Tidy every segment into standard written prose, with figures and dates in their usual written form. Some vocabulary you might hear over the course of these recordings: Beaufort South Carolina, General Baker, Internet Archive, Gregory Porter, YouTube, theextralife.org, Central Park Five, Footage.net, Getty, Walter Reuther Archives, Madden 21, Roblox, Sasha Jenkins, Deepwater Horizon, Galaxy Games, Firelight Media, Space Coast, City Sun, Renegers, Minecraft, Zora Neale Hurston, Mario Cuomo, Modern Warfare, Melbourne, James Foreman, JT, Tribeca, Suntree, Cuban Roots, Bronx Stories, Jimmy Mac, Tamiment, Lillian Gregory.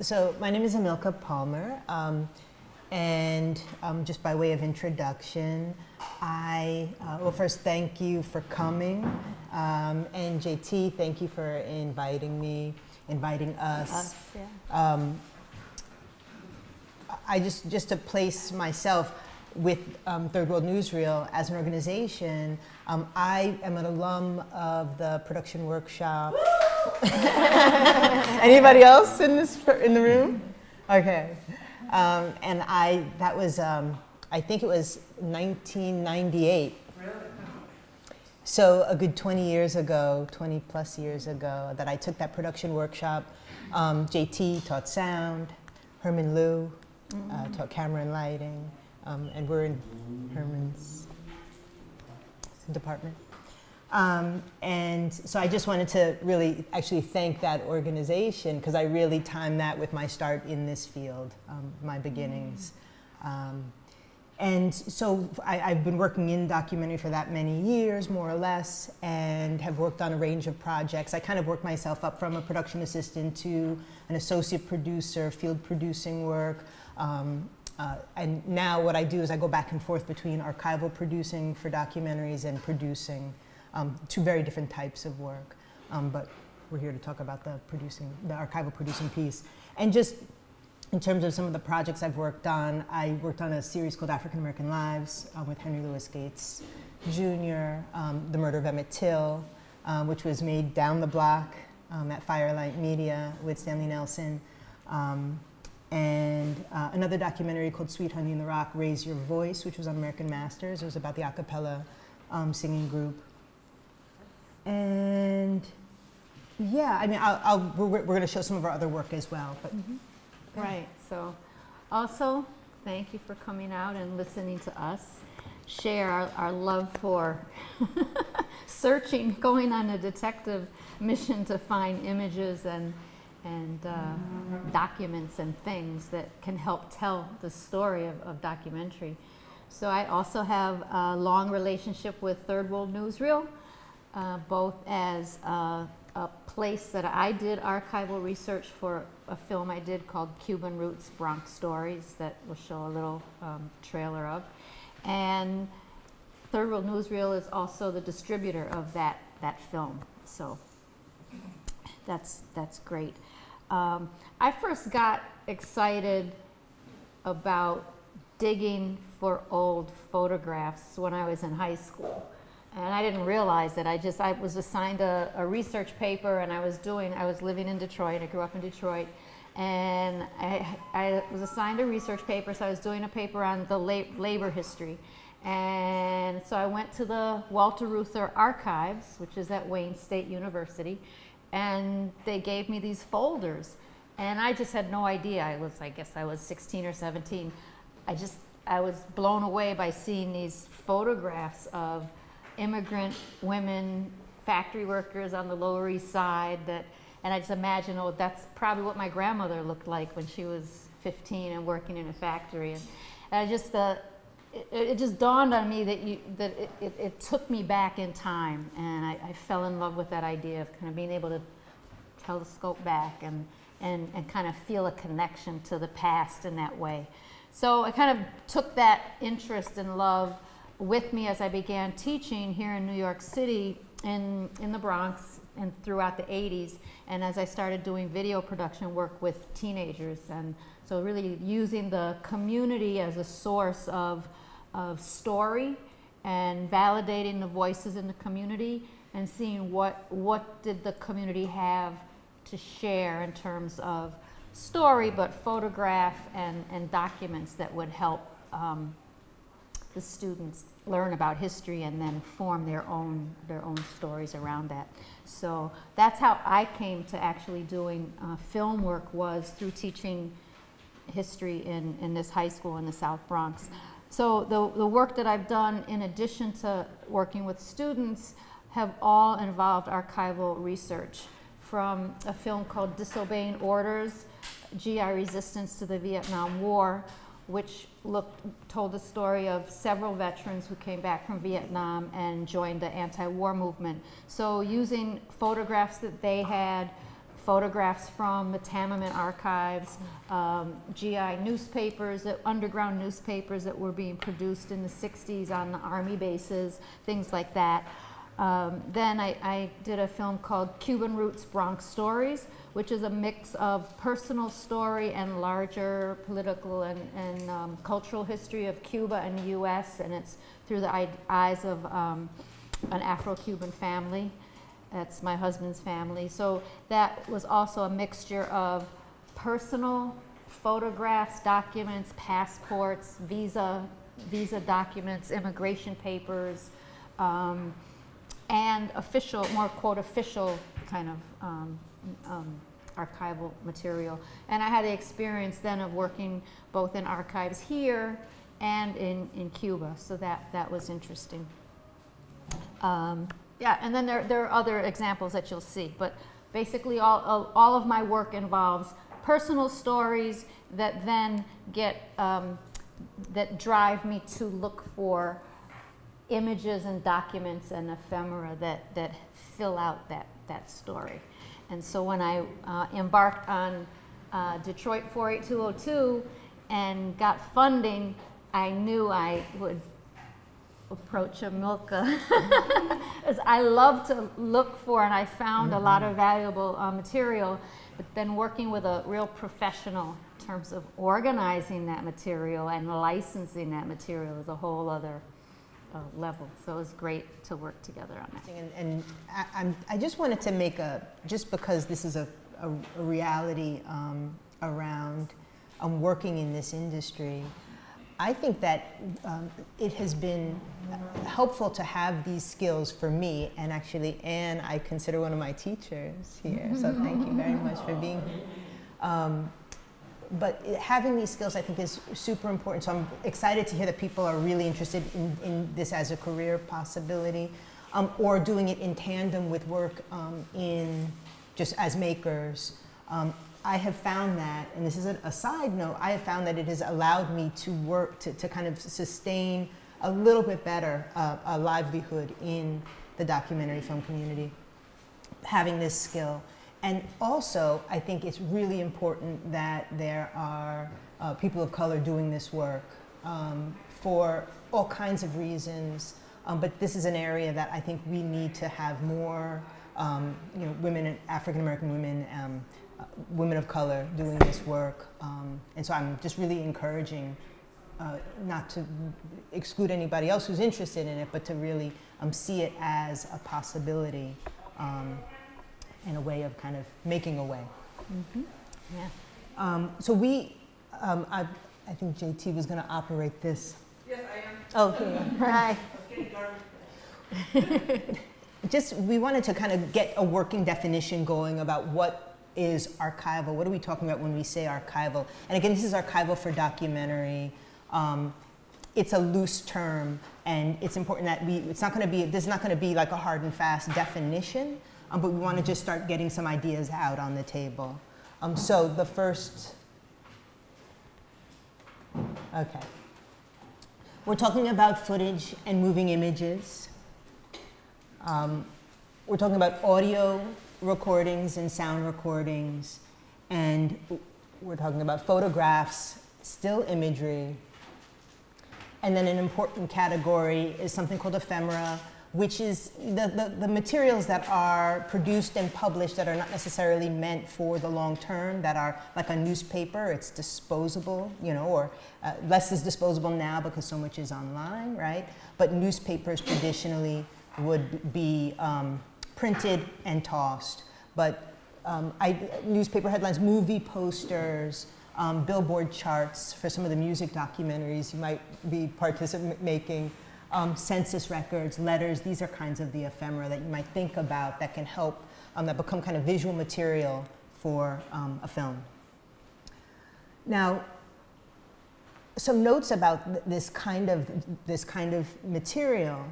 So my name is Amilca Palmer, and just by way of introduction, I well, first, thank you for coming, and JT, thank you for inviting me, inviting us. Yeah. I just to place myself with Third World Newsreel as an organization, I am an alum of the production workshop. Anybody else in the room? Okay, and that was I think it was 1998. Really? So a good 20 plus years ago, that I took that production workshop. JT taught sound, Herman Liu taught camera and lighting. And we're in Herman's department. And so I just wanted to really actually thank that organization, because I really timed that with my start in this field, my beginnings. And so I've been working in documentary for that many years, more or less, and have worked on a range of projects. I kind of worked myself up from a production assistant to an associate producer, field producing work. And now what I do is I go back and forth between archival producing for documentaries and producing, two very different types of work. But we're here to talk about the archival producing piece. And just in terms of some of the projects I've worked on, I worked on a series called African American Lives with Henry Louis Gates, Jr., the murder of Emmett Till, which was made down the block at Firelight Media with Stanley Nelson. And another documentary called Sweet Honey in the Rock, Raise Your Voice, which was on American Masters. It was about the a cappella singing group. And yeah, I mean, we're going to show some of our other work as well. But yeah. Right. So also, thank you for coming out and listening to us share our love for searching, going on a detective mission to find images and documents and things that can help tell the story of documentary. So I also have a long relationship with Third World Newsreel, both as a place that I did archival research for a film I did called Cuban Roots, Bronx Stories, that we'll show a little trailer of. And Third World Newsreel is also the distributor of that film. So that's great. I first got excited about digging for old photographs when I was in high school, and I didn't realize it. I was assigned a research paper, and I was living in Detroit. I grew up in Detroit, and I was assigned a research paper, so I was doing a paper on the labor history. And so I went to the Walter Reuther Archives, which is at Wayne State University, and they gave me these folders, and I just had no idea. I guess I was 16 or 17. I was blown away by seeing these photographs of immigrant women, factory workers on the Lower East Side, and I just imagined, oh, that's probably what my grandmother looked like when she was 15 and working in a factory. And it just dawned on me that it took me back in time, and I fell in love with that idea of kind of being able to telescope back and kind of feel a connection to the past in that way. So I kind of took that interest and love with me as I began teaching here in New York City, in the Bronx, and throughout the 80s, and as I started doing video production work with teenagers. And so really using the community as a source of story, and validating the voices in the community, and seeing what did the community have to share in terms of story, but photograph and documents that would help the students learn about history and then form their own stories around that. So that's how I came to actually doing film work, was through teaching history in this high school in the South Bronx. So the work that I've done, in addition to working with students, have all involved archival research, from a film called Disobeying Orders, GI Resistance to the Vietnam War, which told the story of several veterans who came back from Vietnam and joined the anti-war movement. So using photographs that they had, photographs from the Tamiment archives, GI newspapers, underground newspapers that were being produced in the 60s on the army bases, things like that. Then I did a film called Cuban Roots, Bronx Stories, which is a mix of personal story and larger political and cultural history of Cuba and the U.S., and it's through the eyes of an Afro-Cuban family. That's my husband's family. So that was also a mixture of personal photographs, documents, passports, visa documents, immigration papers, and official, more quote official kind of archival material. And I had the experience then of working both in archives here and in Cuba, so that was interesting. Yeah, and then there are other examples that you'll see, but basically all of my work involves personal stories that then get, that drive me to look for images and documents and ephemera that fill out that story. And so when I embarked on Detroit 48202 and got funding, I knew I would approach Amilca, as I love to look for, and I found a lot of valuable material, but then working with a real professional in terms of organizing that material and licensing that material is a whole other level. So it was great to work together on that. And I just wanted to make a, just because this is a reality around working in this industry, I think that it has been helpful to have these skills for me, and actually Anne, I consider one of my teachers here, so thank you very much for being here. But having these skills, I think, is super important, so I'm excited to hear that people are really interested in this as a career possibility, or doing it in tandem with work in just as makers. I have found that, and this is a side note, I have found that it has allowed me to work, to kind of sustain a little bit better a livelihood in the documentary film community, having this skill. And also, I think it's really important that there are people of color doing this work for all kinds of reasons, but this is an area that I think we need to have more you know, women, African-American women, women of color doing this work, and so I'm just really encouraging not to exclude anybody else who's interested in it, but to really see it as a possibility and a way of kind of making a way. Mm-hmm. Yeah. So we, I think JT was going to operate this. Yes, I am. Oh, here you are. Hi. Just we wanted to kind of get a working definition going about what is archival. What are we talking about when we say archival? And again, this is archival for documentary. It's a loose term, and it's important that we, it's not going to be, this is not going to be like a hard and fast definition, but we want to just start getting some ideas out on the table. So the first, okay. We're talking about footage and moving images. We're talking about audio recordings and sound recordings, and we're talking about photographs, still imagery, and then an important category is something called ephemera, which is the materials that are produced and published that are not necessarily meant for the long term, that are like a newspaper, it's disposable, you know, or less is disposable now because so much is online, right? But newspapers traditionally would be printed and tossed, but newspaper headlines, movie posters, billboard charts for some of the music documentaries you might be participating, census records, letters, these are kinds of the ephemera that you might think about that can help, that become kind of visual material for a film. Now, some notes about this kind of material.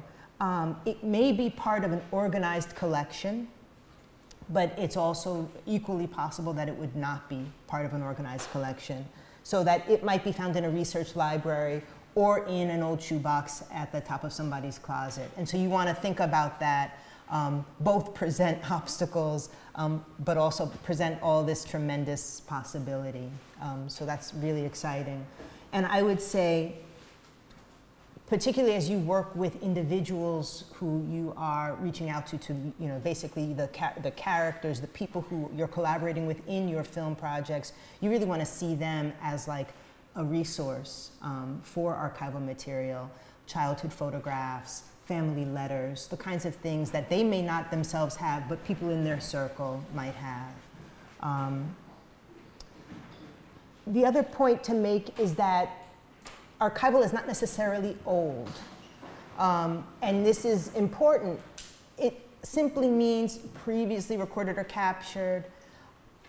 It may be part of an organized collection, but it's also equally possible that it would not be part of an organized collection, so that it might be found in a research library or in an old shoebox at the top of somebody's closet. And so you want to think about that both present obstacles, but also present all this tremendous possibility. So that's really exciting. And I would say, particularly as you work with individuals who you are reaching out to you know, basically the characters, the people who you're collaborating with in your film projects, you really want to see them as like a resource for archival material, childhood photographs, family letters, the kinds of things that they may not themselves have, but people in their circle might have. The other point to make is that archival is not necessarily old. And this is important. It simply means previously recorded or captured.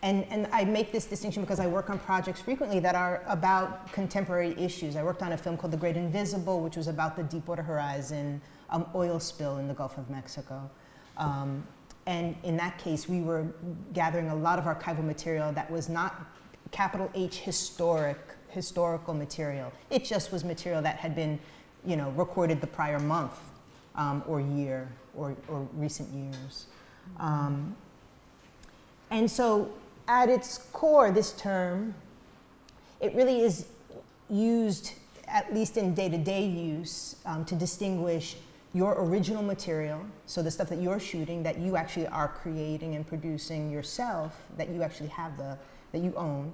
And I make this distinction because I work on projects frequently that are about contemporary issues. I worked on a film called The Great Invisible, which was about the Deepwater Horizon oil spill in the Gulf of Mexico. And in that case, we were gathering a lot of archival material that was not capital H historical material. It just was material that had been, you know, recorded the prior month or year or recent years. And so at its core, this term, it really is used, at least in day-to-day use, to distinguish your original material, so the stuff that you're shooting, that you actually are creating and producing yourself, that you actually have, that you own,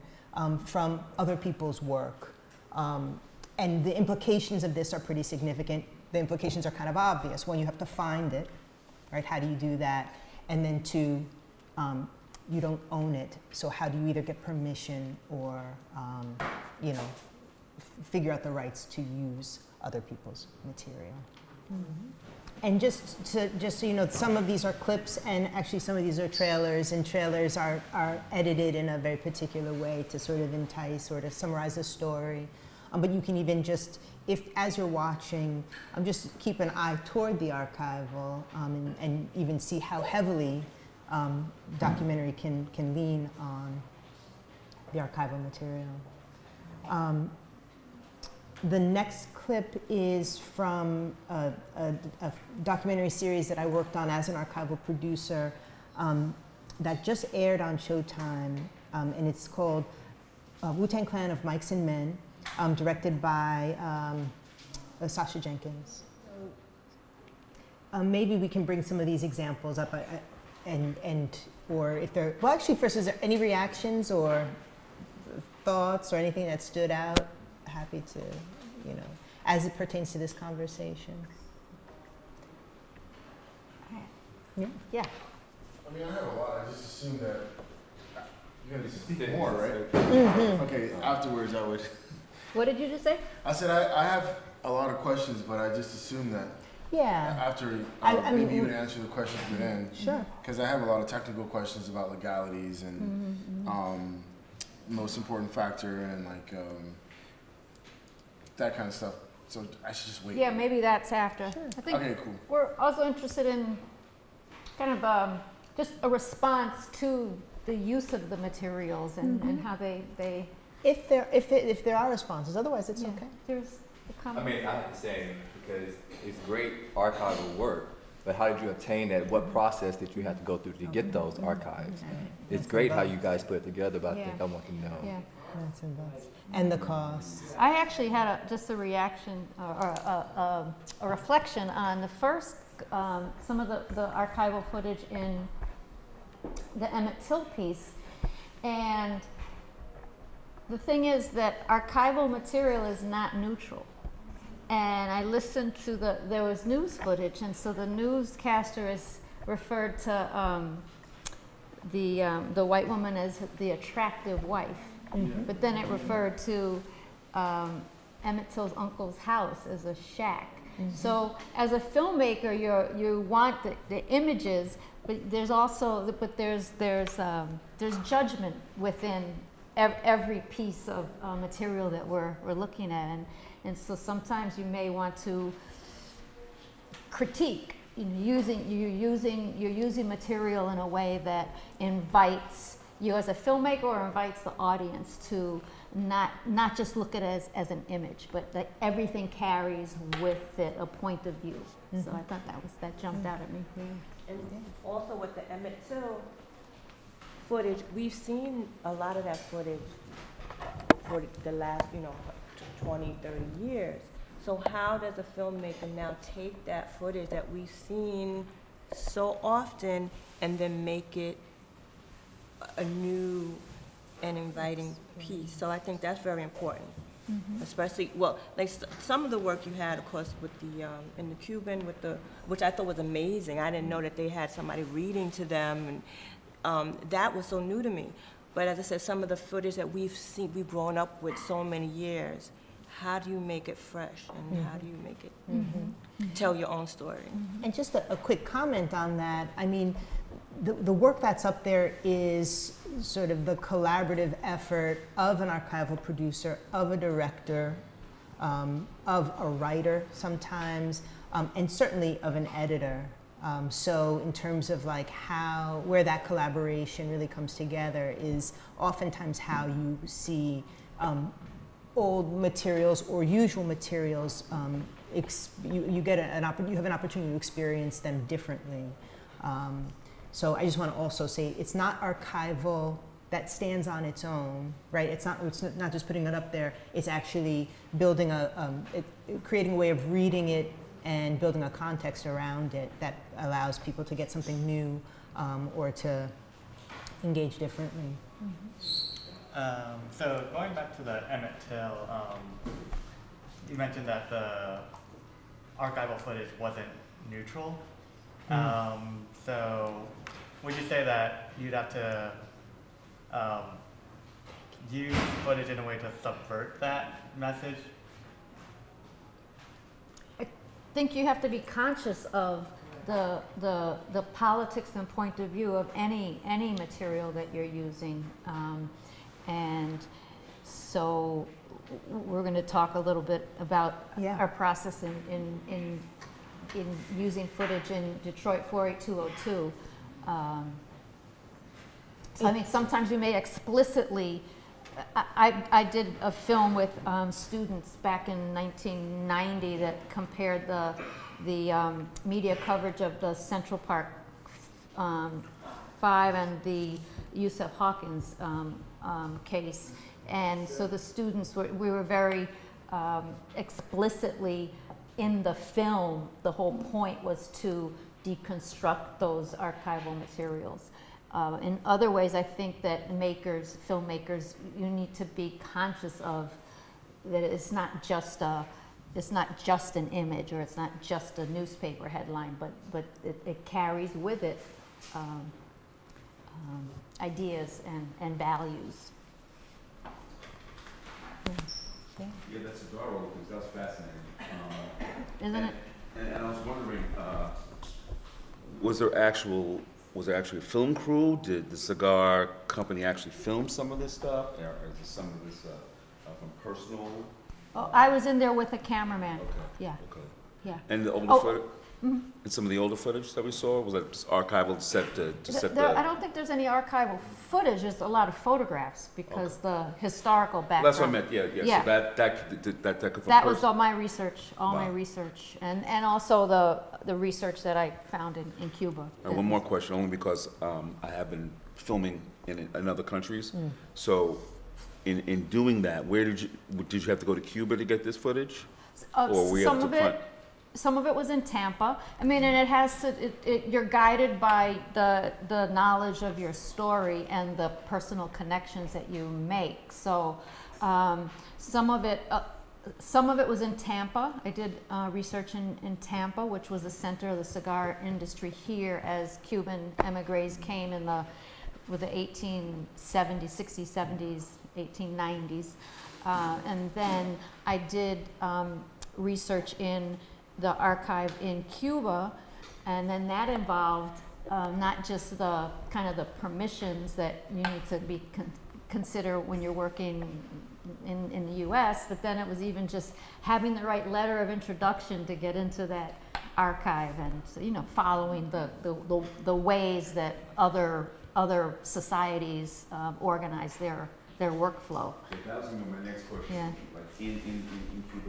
from other people's work. And the implications of this are pretty significant. The implications are kind of obvious. One, you have to find it, right? How do you do that? And then two, you don't own it, so how do you either get permission or, you know, figure out the rights to use other people's material? Mm-hmm. And just so you know, some of these are clips, and actually some of these are trailers, and trailers are edited in a very particular way to sort of entice or to summarize a story. But you can even just, if as you're watching, just keep an eye toward the archival and even see how heavily documentary can lean on the archival material. The next clip is from a documentary series that I worked on as an archival producer that just aired on Showtime, and it's called Wu-Tang Clan of Mics and Men, directed by Sasha Jenkins. Maybe we can bring some of these examples up. Or if there, well, actually, first, is there any reactions or thoughts or anything that stood out? Happy to, you know, as it pertains to this conversation. Yeah. Yeah. I mean, I have a lot. I just assume that you're going to speak more, right? Mm-hmm. Okay. Afterwards, I would. What did you just say? I said I have a lot of questions, but I just assume that. Yeah. After, maybe you would answer the question at the end. Sure. Because I have a lot of technical questions about legalities and most important factor and like that kind of stuff. So I should just wait. Yeah, maybe that's after. Sure. I think okay, cool. We're also interested in kind of just a response to the use of the materials and, and how they. If there are responses, otherwise it's okay. There's a comment. I mean, I have to say. Because it's great archival work, but how did you obtain that? What process did you have to go through to get those archives? It's great how you guys put it together, but I think I want to know. Yeah, that's involved. And the costs. I actually had just a reaction or a reflection on the first, some of the archival footage in the Emmett Till piece. And the thing is that archival material is not neutral. And I listened to there was news footage, and so the newscaster is referred to the white woman as the attractive wife. Mm-hmm. But then it referred to Emmett Till's uncle's house as a shack. Mm-hmm. So as a filmmaker, you want the images, but there's also, there's judgment within every piece of material that we're looking at. And so sometimes you may want to critique, you're using material in a way that invites you as a filmmaker or invites the audience to not just look at it as an image, but that everything carries with it a point of view. Mm-hmm. So I thought that jumped out at me. Yeah. And also with the Emmett Till footage, we've seen a lot of that footage for the last, 20, 30 years. So how does a filmmaker now take that footage that we've seen so often and then make it a new and inviting piece? So I think that's very important. Mm-hmm. Especially, well, like some of the work you had, of course, with the in the Cuban, with the which I thought was amazing. I didn't know that they had somebody reading to them, and that was so new to me. But as I said, some of the footage that we've seen, we've grown up with so many years. How do you make it fresh, and mm-hmm. how do you make it mm-hmm. tell your own story? Mm-hmm. And just a quick comment on that. I mean, the work that's up there is sort of the collaborative effort of an archival producer, of a director, of a writer sometimes, and certainly of an editor. So in terms of like how, where that collaboration really comes together is oftentimes how you see old materials or usual materials, you have an opportunity to experience them differently. So I just want to also say it's not archival that stands on its own, right? It's not just putting it up there. It's actually building creating a way of reading it and building a context around it that allows people to get something new or to engage differently. Mm-hmm. So going back to the Emmett Till, you mentioned that the archival footage wasn't neutral. Mm-hmm. So would you say that you'd have to use footage in a way to subvert that message? I think you have to be conscious of the politics and point of view of any material that you're using. And so we're going to talk a little bit about our process in using footage in Detroit 48202. So I mean, sometimes we may explicitly, I did a film with students back in 1990 that compared the media coverage of the Central Park 5 and the Yusef Hawkins case. And so the students, we were very explicitly in the film, the whole point was to deconstruct those archival materials. In other ways, I think that makers, filmmakers, you need to be conscious of that it's not just an image or it's not just a newspaper headline, but it carries with it ideas and values. Yeah, that's adorable because that's fascinating. Isn't it? And I was wondering, was there actually a film crew? Did the cigar company actually film some of this stuff, or is some of this from personal? Oh, I was in there with a cameraman. Okay. Yeah. Okay. Yeah. And the older footage, and some of the older footage that we saw, was that just archival set to set the? I don't think there's any archival footage. There's a lot of photographs because the historical background. Well, that's what I meant. Yeah, yeah. Yeah. So that could. That was all my research. My research, and also the research that I found in Cuba. And one more question, only because I have been filming in other countries, so in doing that, where did you have to go to Cuba to get this footage, or were you able to find? Some of it was in Tampa. I mean, and it has to, you're guided by the knowledge of your story and the personal connections that you make. So some of it was in Tampa. I did research in Tampa, which was the center of the cigar industry here as Cuban emigres came in with the 1870s, 60s, 70s, 1890s. And then I did research in the archive in Cuba, and then that involved not just the kind of the permissions that you need to be consider when you're working in the US, but then it was even just having the right letter of introduction to get into that archive, and so, following the ways that other societies organize their workflow. Yeah, that was my next question. Yeah. Like in Cuba,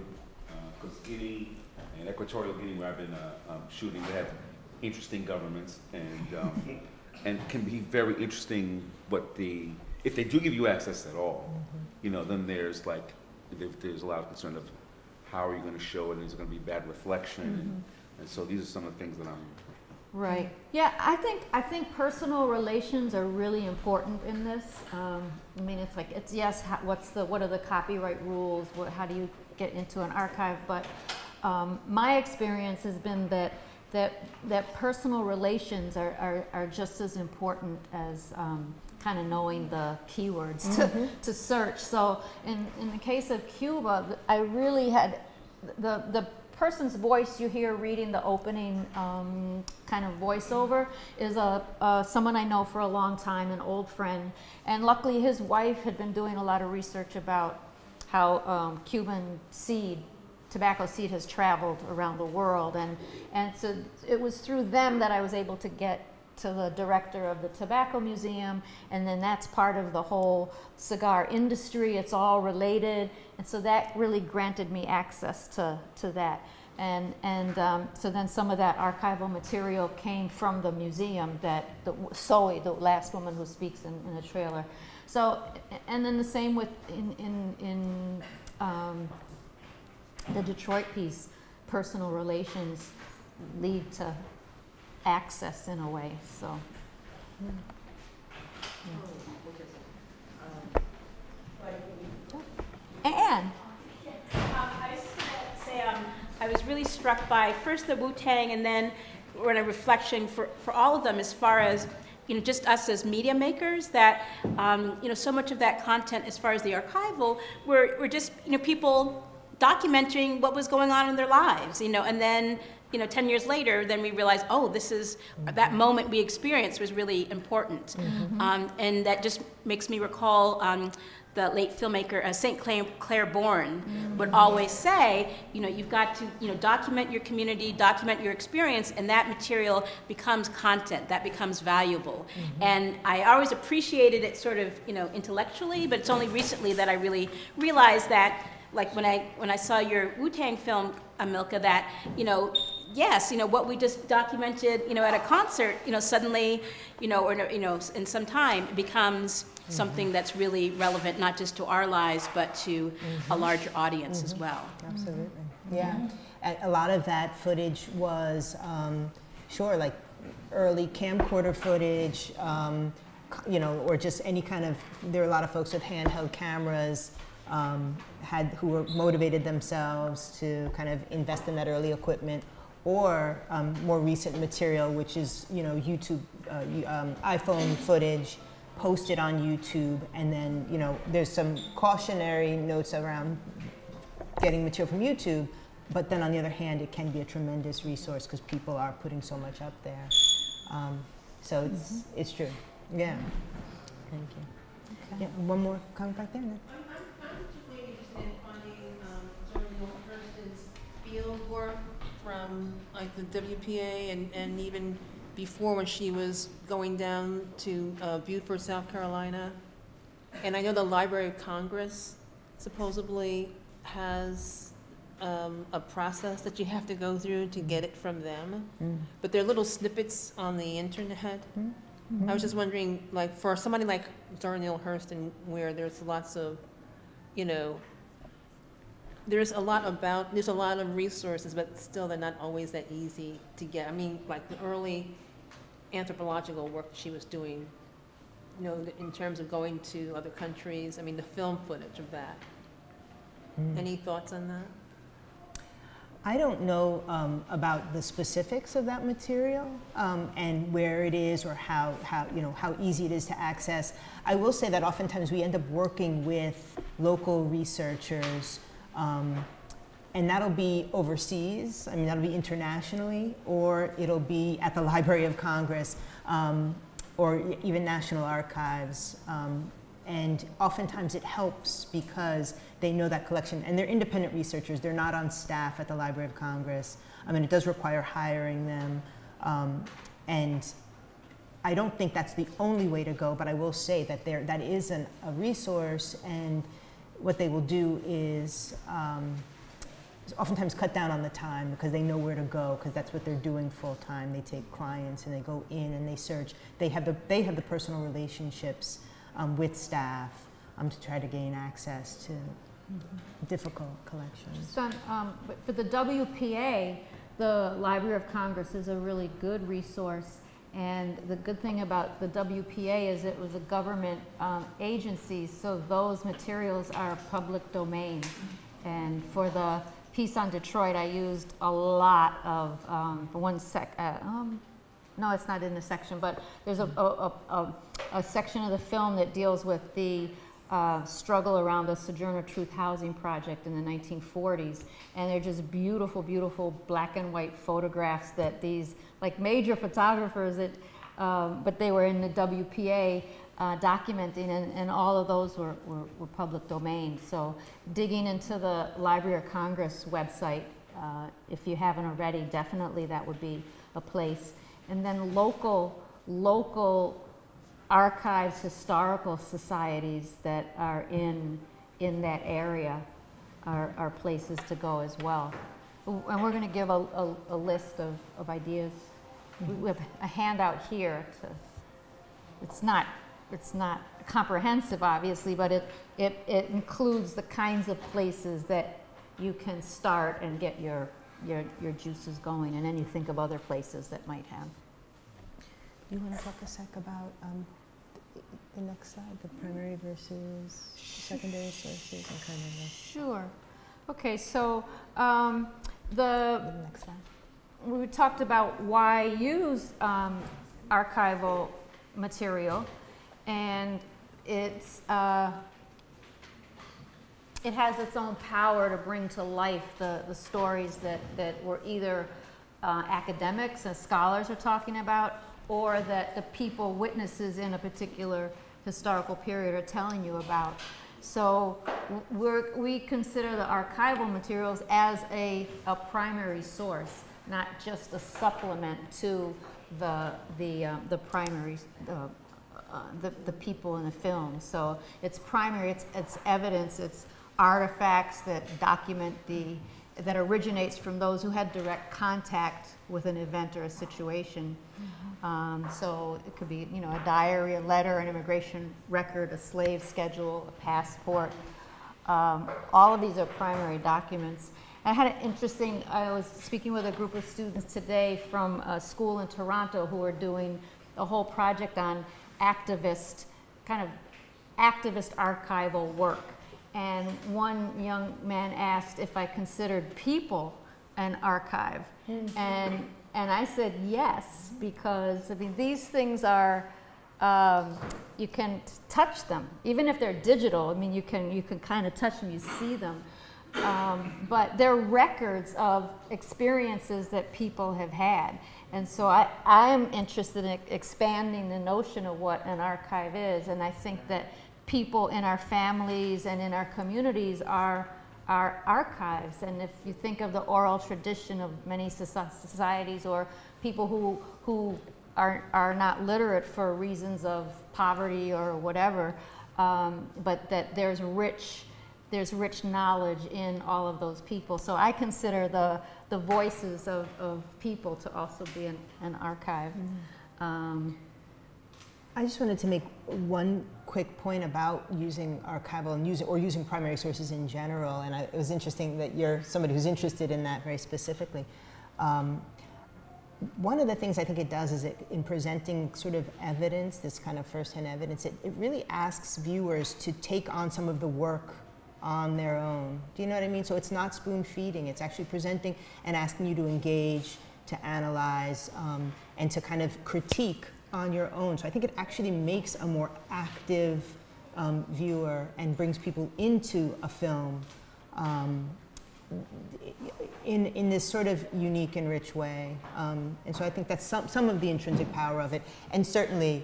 because Guinea and Equatorial Guinea, where I've been shooting, they have interesting governments, and can be very interesting. What the if they do give you access at all, you know, then there's like there's a lot of concern of how are you going to show it? And is it going to be bad reflection? And so these are some of the things that I'm. Right. Yeah, I think personal relations are really important in this. I mean, it's like it's yes. What are the copyright rules? How do you get into an archive? But my experience has been that personal relations are just as important as kind of knowing the keywords to search. So in the case of Cuba, I really had the person's voice you hear reading the opening kind of voiceover is someone I know for a long time, an old friend, and luckily his wife had been doing a lot of research about how Cuban tobacco seed has traveled around the world, and so it was through them that I was able to get to the director of the Tobacco Museum, and then that's part of the whole cigar industry. It's all related, and so that really granted me access to that. And so then some of that archival material came from the museum that Zoe, the last woman who speaks in the trailer. So, and then the same with in the Detroit piece, personal relations lead to access in a way, so. Yeah. Anne. I was just going to say, I was really struck by first the Wu-Tang, and then we're in a reflection for all of them as far as, you know, just us as media makers, that, you know, so much of that content as far as the archival, we're just, you know, people documenting what was going on in their lives, you know, and then, you know, 10 years later, then we realized, oh, this is, that moment we experienced was really important. And that just makes me recall the late filmmaker St. Clair Bourne would always say, you know, you've got to, you know, document your community, document your experience, and that material becomes content, that becomes valuable. And I always appreciated it sort of, you know, intellectually, but it's only recently that I really realized that, like when I saw your Wu-Tang film, Amilca, that, you know, yes, you know, what we just documented, you know, at a concert, you know, suddenly, you know, or, you know, in some time, it becomes something that's really relevant, not just to our lives, but to a larger audience as well. Absolutely. Yeah. And a lot of that footage was, sure, like early camcorder footage, you know, or just any kind of, there were a lot of folks with handheld cameras, who were motivated themselves to kind of invest in that early equipment, or more recent material, which is, you know, YouTube, iPhone footage posted on YouTube, and then, you know, there's some cautionary notes around getting material from YouTube, but then on the other hand, it can be a tremendous resource because people are putting so much up there. So it's true. Yeah. Thank you. Okay. Yeah, one more comment back there. Field work from like the WPA and even before when she was going down to Beaufort, South Carolina. And I know the Library of Congress supposedly has a process that you have to go through to get it from them. But they're little snippets on the internet. I was just wondering, like, for somebody like Zora Neale Hurston, where there's lots of, you know, there's a lot of resources, but still they're not always that easy to get. I mean, like the early anthropological work she was doing, you know, in terms of going to other countries, I mean, the film footage of that. Any thoughts on that? I don't know about the specifics of that material and where it is or how, you know, how easy it is to access. I will say that oftentimes we end up working with local researchers, and that'll be overseas, I mean, that'll be internationally, or it'll be at the Library of Congress, or even National Archives. And oftentimes it helps because they know that collection, and they're independent researchers, they're not on staff at the Library of Congress. I mean, it does require hiring them, and I don't think that's the only way to go, but I will say that that is a resource, and what they will do is oftentimes cut down on the time because they know where to go, because that's what they're doing full time. They take clients and they go in and they search. They have the personal relationships with staff to try to gain access to difficult collections. But for the WPA, the Library of Congress is a really good resource. And the good thing about the WPA is it was a government agency, so those materials are public domain. And for the piece on Detroit, I used a lot of no, it's not in the section, but there's a section of the film that deals with the struggle around the Sojourner Truth housing project in the 1940s, and they're just beautiful, beautiful black and white photographs that these like major photographers that, but they were in the WPA documenting, and all of those were public domain. So digging into the Library of Congress website, if you haven't already, definitely that would be a place. And then local archives, historical societies that are in that area are places to go as well. And we're going to give a list of ideas. We have a handout here. It's not comprehensive, obviously, but it includes the kinds of places that you can start and get your juices going, and then you think of other places that might have. You want to talk a sec about the next slide, the primary versus secondary sources and kind of like. Sure. Okay, so the next slide. We talked about why use archival material, and it has its own power to bring to life the stories that were either academics and scholars are talking about, or that the people, witnesses in a particular historical period, are telling you about. So we consider the archival materials as a primary source, not just a supplement to the primary, the people in the film. So it's primary, it's evidence, it's artifacts that document that originates from those who had direct contact with an event or a situation. So it could be, a diary, a letter, an immigration record, a slave schedule, a passport. All of these are primary documents. And I had an interesting, I was speaking with a group of students today from a school in Toronto who were doing a whole project on kind of activist archival work. And one young man asked if I considered people an archive. And I said yes, because I mean, these things are, you can touch them. Even if they're digital, I mean, you can kind of touch them, you see them. But they're records of experiences that people have had. And so I am interested in expanding the notion of what an archive is. And I think that people in our families and in our communities are our archives. And if you think of the oral tradition of many societies, or people who are not literate for reasons of poverty or whatever, but that there's rich knowledge in all of those people. So I consider the voices of people to also be an archive. Mm-hmm. I just wanted to make one quick point about using archival and using primary sources in general, and it was interesting that you're somebody who's interested in that very specifically. One of the things I think it does is in presenting sort of evidence, this kind of firsthand evidence, it really asks viewers to take on some of the work on their own. Do you know what I mean? So it's not spoon feeding, it's actually presenting and asking you to engage, to analyze, and to kind of critique on your own. So I think it actually makes a more active viewer and brings people into a film in this sort of unique and rich way. And so I think that's some of the intrinsic power of it. And certainly,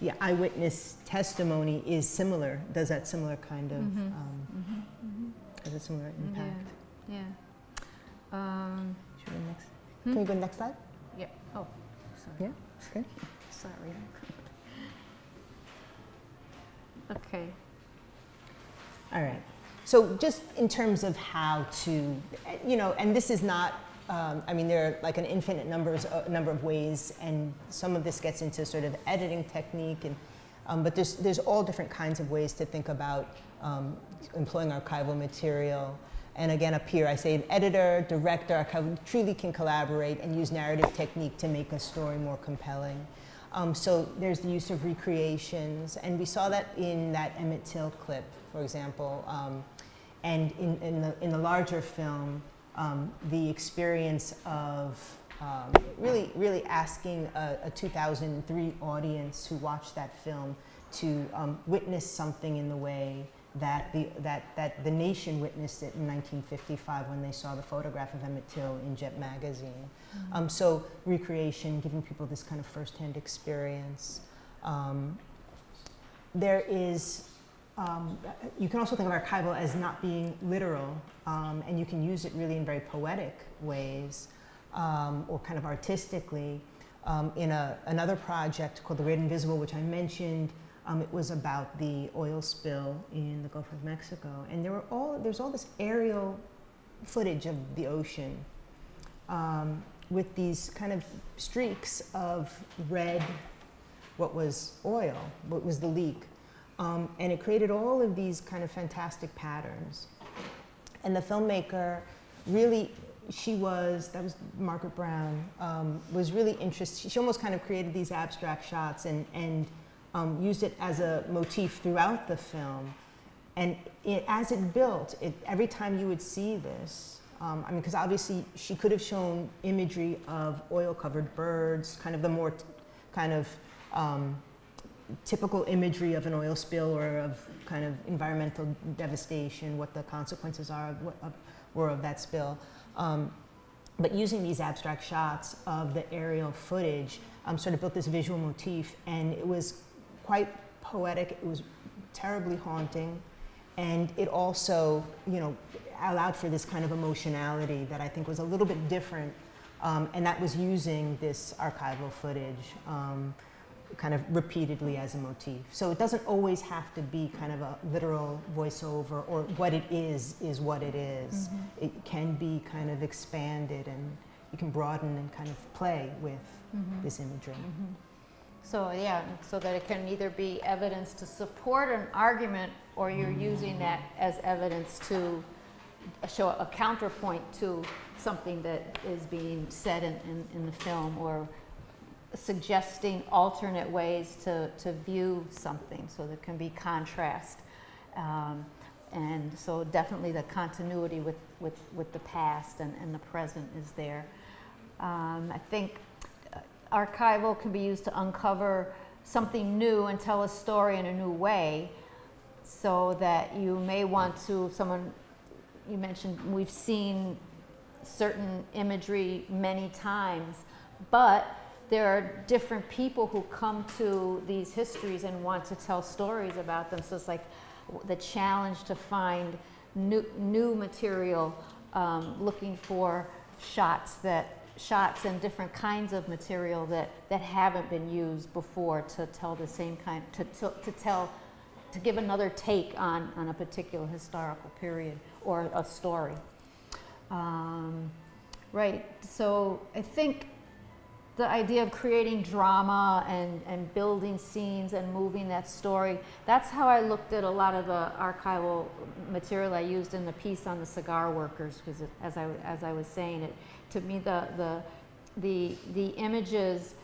yeah, eyewitness testimony is similar. does that similar kind of has a similar impact? Yeah. Yeah. Should we go next? Can we go next slide? Yeah. Oh, sorry. Yeah. Okay. Sorry. Okay. All right. So just in terms of how to, you know, and this is not, I mean, there are like an infinite number of ways, and some of this gets into sort of editing technique, and, but there's all different kinds of ways to think about employing archival material. And again, up here, I say an editor, director, archival truly can collaborate and use narrative technique to make a story more compelling. So there's the use of recreations, and we saw that in that Emmett Till clip, for example, and in the larger film, the experience of really asking a 2003 audience who watched that film to witness something in the way that the nation witnessed it in 1955 when they saw the photograph of Emmett Till in Jet magazine. Mm-hmm. So recreation, giving people this kind of firsthand experience. There is, you can also think of archival as not being literal, and you can use it really in very poetic ways, or kind of artistically. In another project called The Great Invisible, which I mentioned, it was about the oil spill in the Gulf of Mexico, and there's all this aerial footage of the ocean with these kind of streaks of red, what was oil, what was the leak, and it created all of these kind of fantastic patterns. And the filmmaker really, that was Margaret Brown, was really interested. She almost kind of created these abstract shots and used it as a motif throughout the film. And as it built, every time you would see this, I mean, because obviously she could have shown imagery of oil-covered birds, kind of the more typical imagery of an oil spill or of kind of environmental devastation, what the consequences are were of that spill. But using these abstract shots of the aerial footage sort of built this visual motif, and it was quite poetic, it was terribly haunting, and it also, you know, allowed for this kind of emotionality that I think was a little bit different, and that was using this archival footage kind of repeatedly as a motif. So it doesn't always have to be kind of a literal voiceover, or what it is what it is. Mm-hmm. It can be kind of expanded, and you can broaden and kind of play with mm-hmm. this imagery. Mm-hmm. So yeah, so that it can either be evidence to support an argument, or you're using that as evidence to show a counterpoint to something that is being said in the film, or suggesting alternate ways to view something, so there can be contrast. And so definitely the continuity with the past and the present is there. I think archival can be used to uncover something new and tell a story in a new way, so that you may want to, someone, you mentioned we've seen certain imagery many times, but there are different people who come to these histories and want to tell stories about them. So it's like the challenge to find new material, looking for shots and different kinds of material that haven't been used before to tell the same kind, to give another take on a particular historical period or a story. Right, so I think the idea of creating drama and building scenes and moving that story, that's how I looked at a lot of the archival material I used in the piece on the cigar workers, because as I was saying, it, to me the images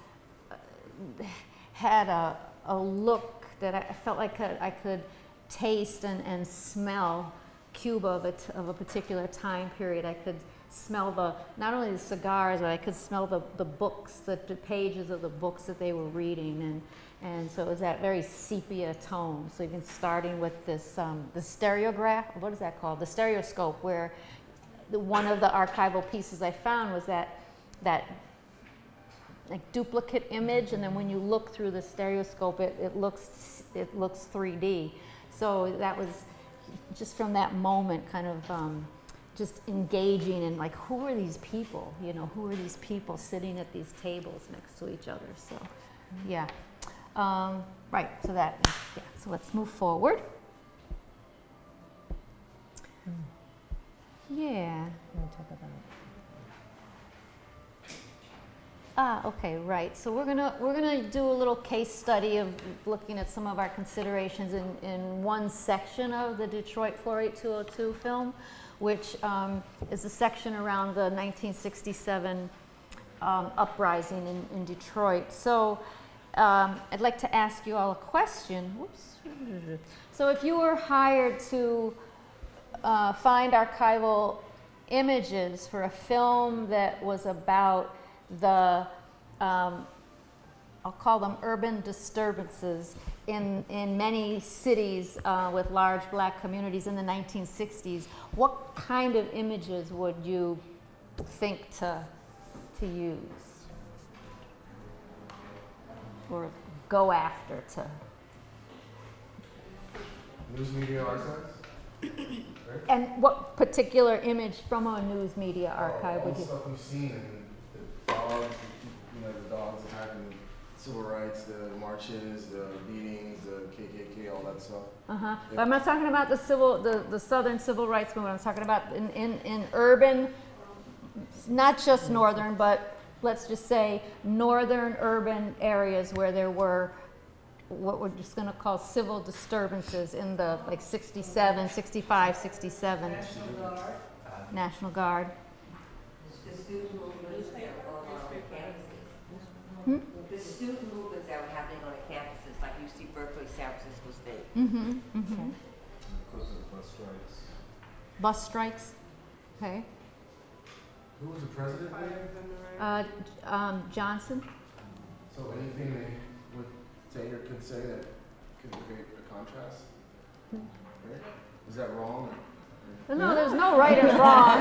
had a look that I felt like I could taste and smell Cuba of a particular time period. I could smell not only the cigars, but I could smell the books, the pages of the books that they were reading, and so it was that very sepia tone. So even starting with this the stereograph, what is that called? The stereoscope, where one of the archival pieces I found was that like duplicate image, and then when you look through the stereoscope, it looks 3D. So that was just from that moment, kind of. Just engaging and like, who are these people? You know, who are these people sitting at these tables next to each other? So, yeah, right. So let's move forward. Yeah. Can we talk about it? Okay, right. So we're gonna do a little case study of looking at some of our considerations in one section of the Detroit 48202 film, which is a section around the 1967 uprising in Detroit. So I'd like to ask you all a question. Whoops. So if you were hired to find archival images for a film that was about the, I'll call them urban disturbances in many cities with large black communities in the 1960s, what kind of images would you think to use or go after to? News media archives? And what particular image from a news media archive would you? All the stuff we've seen, and the dogs, you know, the dogs having civil rights, the marches, the beatings, the KKK, all that stuff. Uh-huh. But I'm not talking about the Southern civil rights movement. I'm talking about in urban, not just northern, but let's just say northern urban areas where there were what we're just going to call civil disturbances in the, like, 67, 65, 67. National Guard. National Guard. The student movements that were happening on the campuses, like UC Berkeley, San Francisco State. Mm-hmm, mm-hmm. Because of bus strikes. Bus strikes? Okay. Who was the president? Johnson. So anything they would Taylor could say that could create a contrast? Right? Is that wrong? No, there's no right and wrong.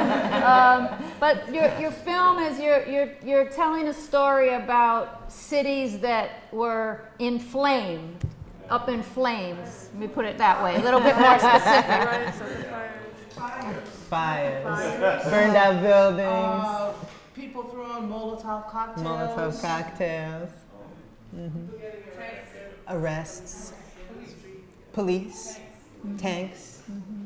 But your film is you're telling a story about cities that were in flame, up in flames. Let me put it that way, a little bit more specific. Fires. Burned out buildings. People throwing Molotov cocktails. Molotov cocktails. Mm-hmm. Arrests, police, tanks. Mm-hmm.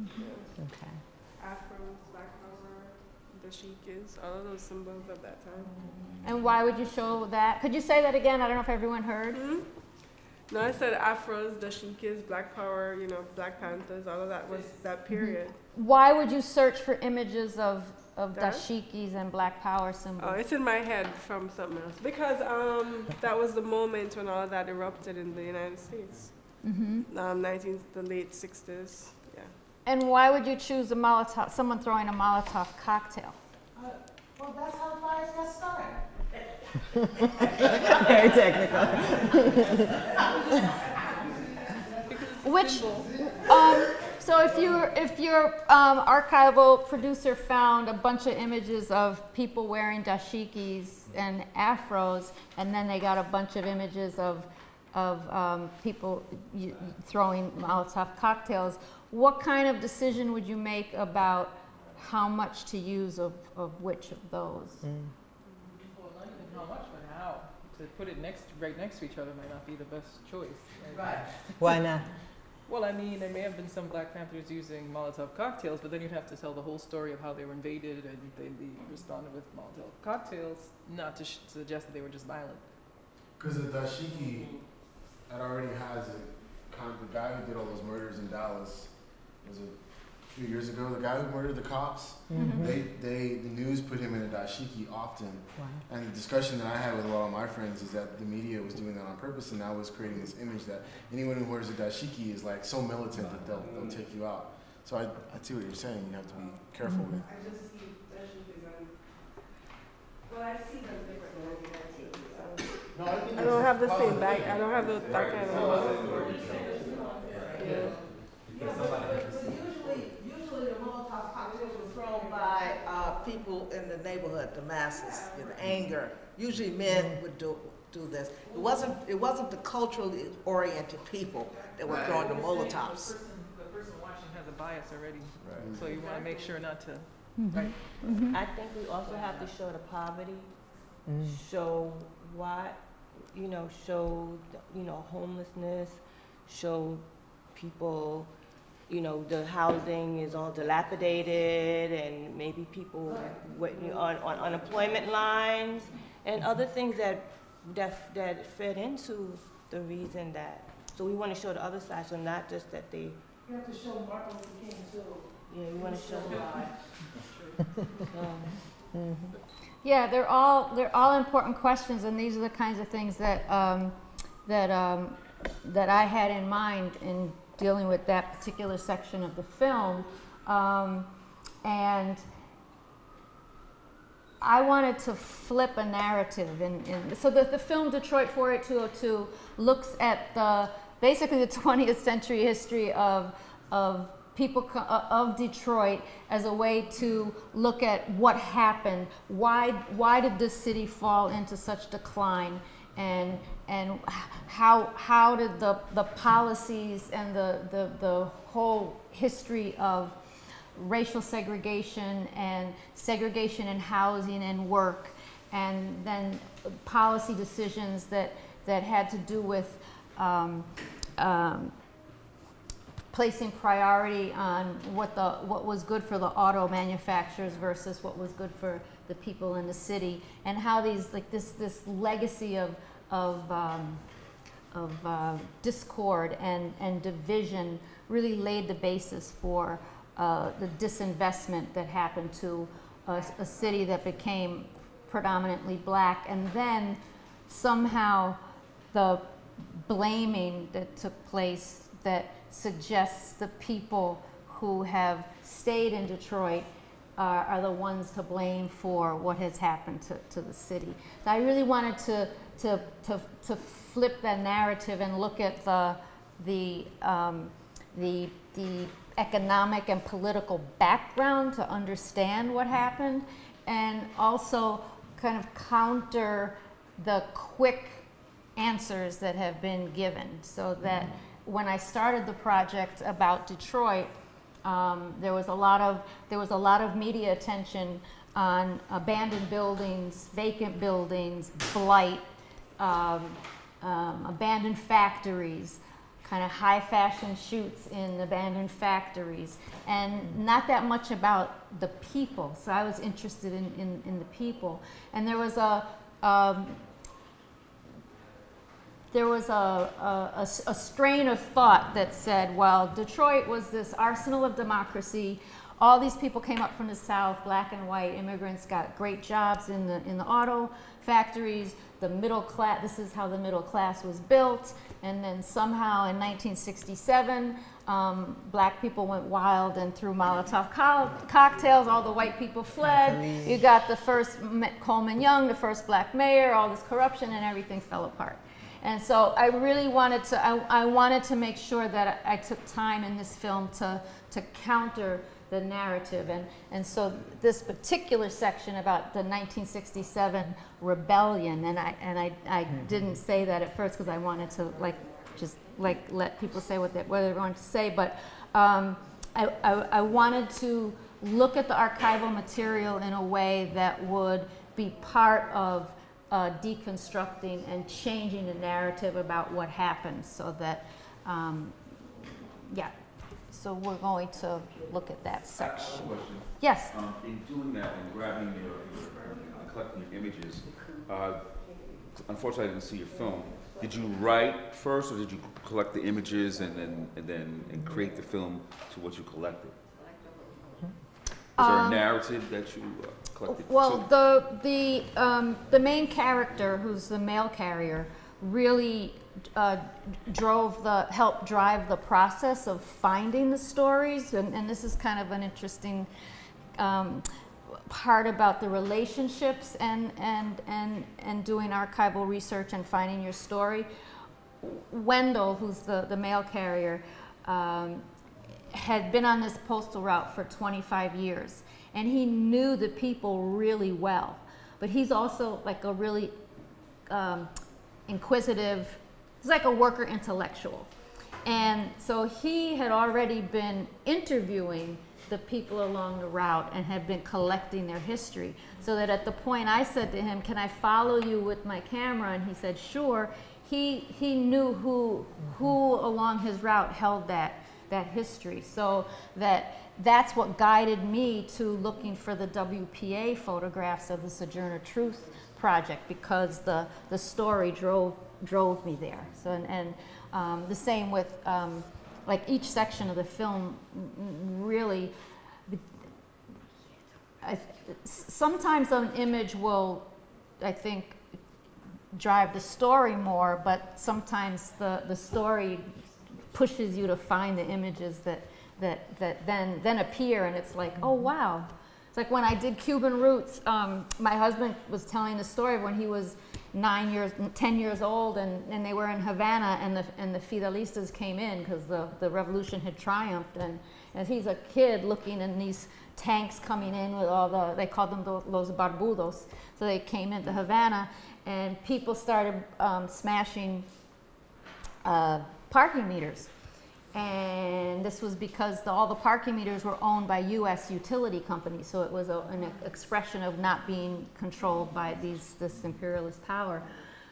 Mm-hmm. Okay. Afros, Black Power, the Sheikas, all of those symbols of that time. And why would you show that? Could you say that again? I don't know if everyone heard. Mm-hmm. No, I said Afros, the Sheikas, Black Power, you know, Black Panthers, all of that was that period. Mm-hmm. Why would you search for images of dashikis and Black Power symbols? Oh, it's in my head from something else. Because that was the moment when all of that erupted in the United States. Mm-hmm. The late 60s, yeah. And why would you choose a Molotov, someone throwing a Molotov cocktail? Well, that's how fires got started. Very technical. Which, so if your archival producer found a bunch of images of people wearing dashikis and afros, and then they got a bunch of images of people throwing Molotov cocktails, what kind of decision would you make about how much to use of which of those? Mm. Well, not even how much, but how. To put it right next to each other might not be the best choice. Right. Why not? Well, I mean, there may have been some Black Panthers using Molotov cocktails, but then you'd have to tell the whole story of how they were invaded and they responded with Molotov cocktails, not to suggest that they were just violent. Because the dashiki, that already has the guy who did all those murders in Dallas, was a few years ago, the guy who murdered the cops, mm-hmm. The news put him in a dashiki often. Wow. And the discussion that I had with a lot of my friends is that the media was doing that on purpose, and I was creating this image that anyone who wears a dashiki is like so militant that they'll take you out. So I see what you're saying, you have to be careful with it. I just see dashikis on, well, I see them differently. No, I don't have the same back. I don't have the dark kind of. Usually the Molotov cocktails were thrown by people in the neighborhood, the masses, in anger. Usually men would do this. It wasn't the culturally oriented people that were throwing the Molotovs. The person watching has a bias already, right. So you want to make sure not to. Mm-hmm. Right. Mm-hmm. I think we also have to show the poverty. Mm. Show what, you know, show, you know, homelessness, show people you know, the housing is all dilapidated and maybe people on unemployment lines and other things that fed into the reason that. So we want to show the other side, so not just that they. You have to show Martin Luther King too. Yeah, you want to show God. Yeah, they're all important questions, and these are the kinds of things that that I had in mind in dealing with that particular section of the film, and I wanted to flip a narrative. And so the film Detroit 48202 looks at basically the 20th century history of people of Detroit as a way to look at what happened. Why did this city fall into such decline? And how did the policies and the whole history of racial segregation in housing and work, and then policy decisions that had to do with placing priority on what was good for the auto manufacturers versus what was good for the people in the city, and how these this legacy of discord and division really laid the basis for the disinvestment that happened to a city that became predominantly black, and then somehow the blaming that took place that suggests the people who have stayed in Detroit are the ones to blame for what has happened to the city. So I really wanted to flip that narrative and look at the economic and political background to understand what happened, and also kind of counter the quick answers that have been given, so that when I started the project about Detroit, there was a lot of media attention on abandoned buildings, vacant buildings, blight, abandoned factories, kind of high fashion shoots in abandoned factories, and not that much about the people. So I was interested in the people, and there was a strain of thought that said, well, Detroit was this arsenal of democracy. All these people came up from the South, black and white immigrants, got great jobs in the auto factories. The middle class, this is how the middle class was built. And then somehow in 1967, black people went wild and threw Molotov cocktails. All the white people fled. You got the first Coleman Young, the first black mayor, all this corruption, and everything fell apart. And so I really wanted to, I wanted to make sure that I took time in this film to counter the narrative. And so this particular section about the 1967 rebellion, and I didn't say that at first because I wanted to let people say what they wanted to say, but I wanted to look at the archival material in a way that would be part of deconstructing and changing the narrative about what happened, so that, yeah. So we're going to look at that section. I have a question. Yes. In doing that and grabbing your collecting your images, unfortunately I didn't see your film. Did you write first, or did you collect the images and then create the film to what you collected? Is there a narrative that you collected? Well, the main character, who's the mail carrier, really helped drive the process of finding the stories, and this is kind of an interesting part about the relationships and doing archival research and finding your story. Wendell, who's the mail carrier, had been on this postal route for 25 years, and he knew the people really well. But he's also like a really inquisitive, he's like a worker intellectual. And so he had already been interviewing the people along the route and had been collecting their history. So that at the point I said to him, "Can I follow you with my camera?" And he said, "Sure." He knew who along his route held that that history. So that's what guided me to looking for the WPA photographs of the Sojourner Truth Project, because the story drove me there. So and the same with like each section of the film really. Sometimes an image will, I think, drive the story more, but sometimes the story pushes you to find the images that then appear, and it's like, oh wow. It's like when I did Cuban Roots, my husband was telling the story of when he was 10 years old, and they were in Havana, and the Fidelistas came in because the revolution had triumphed, and he's a kid looking in these tanks coming in with all the, they called them los barbudos. So they came into Havana, and people started smashing parking meters. And this was because all the parking meters were owned by U.S. utility companies. So it was an expression of not being controlled by this imperialist power.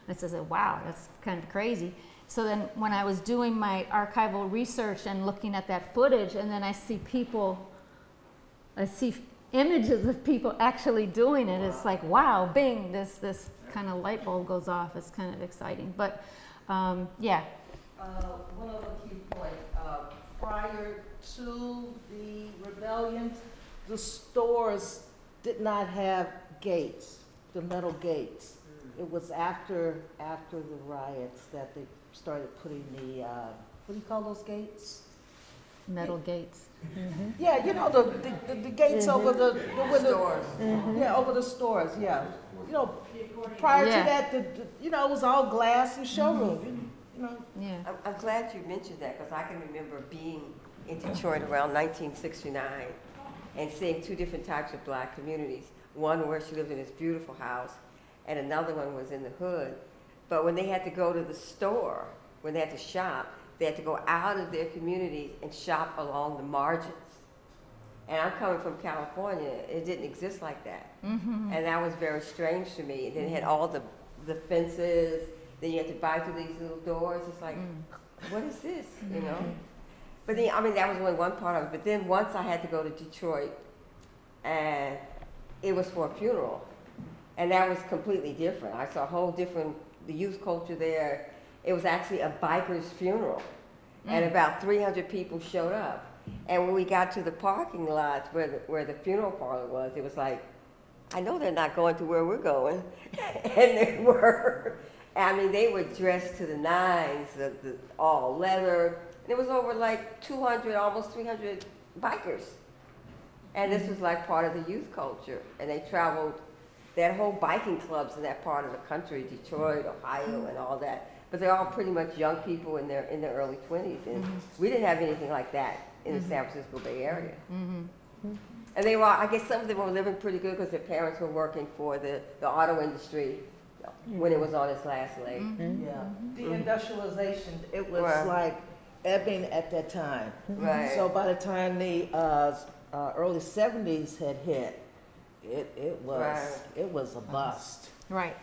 And I said, wow, that's kind of crazy. So then when I was doing my archival research and looking at that footage, and then I see images of people actually doing it. It's like, wow, bing, this kind of light bulb goes off. It's kind of exciting. But, yeah. One other key point. Prior to the rebellion, the stores did not have gates, the metal gates. It was after the riots that they started putting the, what do you call those gates? Metal gates. Mm-hmm. Yeah, you know, the gates mm-hmm. over the stores. Mm-hmm. Yeah, over the stores, yeah. You know, prior to that, you know, it was all glass and showroom. Mm-hmm. You know. Yeah. I'm glad you mentioned that, because I can remember being in Detroit around 1969 and seeing two different types of black communities. One where she lived in this beautiful house, and another one was in the hood. But when they had to go to the store, when they had to shop, they had to go out of their communities and shop along the margins. And I'm coming from California, it didn't exist like that. Mm-hmm. And that was very strange to me. And then it had all the fences, then you had to buy through these little doors. It's like, what is this, you know? But then, I mean, that was only one part of it. But then once I had to go to Detroit, and it was for a funeral. And that was completely different. I saw a whole different, the youth culture there. It was actually a biker's funeral, and about 300 people showed up. And when we got to the parking lot where the funeral parlor was, it was like, I know they're not going to where we're going, and they were. I mean, they were dressed to the nines, all leather. And it was over like 200, almost 300 bikers, and this was like part of the youth culture. And they traveled. They had whole biking clubs in that part of the country, Detroit, Ohio, and all that. But they're all pretty much young people in their early 20s, and we didn't have anything like that in the San Francisco Bay Area. And they were, I guess, some of them were living pretty good because their parents were working for the auto industry when it was on its last leg. Yeah, the industrialization, it was like ebbing at that time. Right. So by the time the early 70s had hit, it was a bust. Right.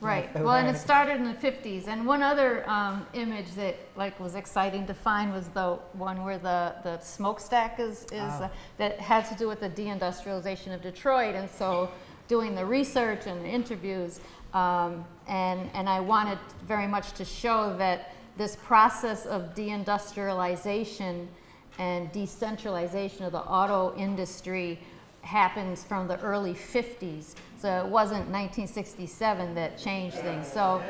Right. Well, and it started in the 50s. And one other image that like was exciting to find was the one where the smokestack is that had to do with the deindustrialization of Detroit. And so, doing the research and the interviews, and I wanted very much to show that this process of deindustrialization and decentralization of the auto industry happens from the early 50s. So it wasn't 1967 that changed things. So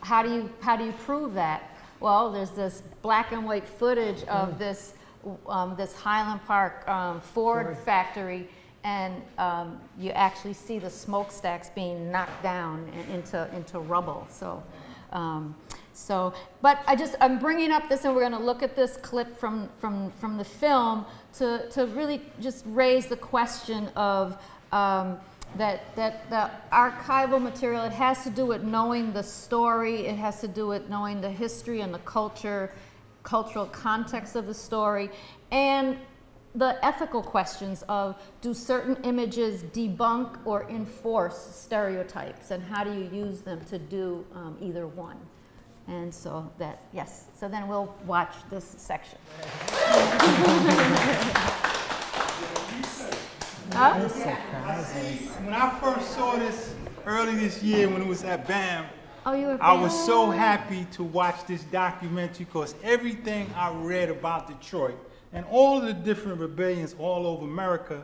how do you prove that? Well, there's this black and white footage of this this Highland Park Ford factory, and you actually see the smokestacks being knocked down into rubble. So. But I'm bringing up this, and we're going to look at this clip from the film to really just raise the question of that the archival material, it has to do with knowing the story, it has to do with knowing the history and the cultural context of the story, and the ethical questions of, do certain images debunk or enforce stereotypes, and how do you use them to do either one? And so that, yes. So then we'll watch this section. When I first saw this early this year when it was at BAM, I was so happy to watch this documentary because everything I read about Detroit and all the different rebellions all over America,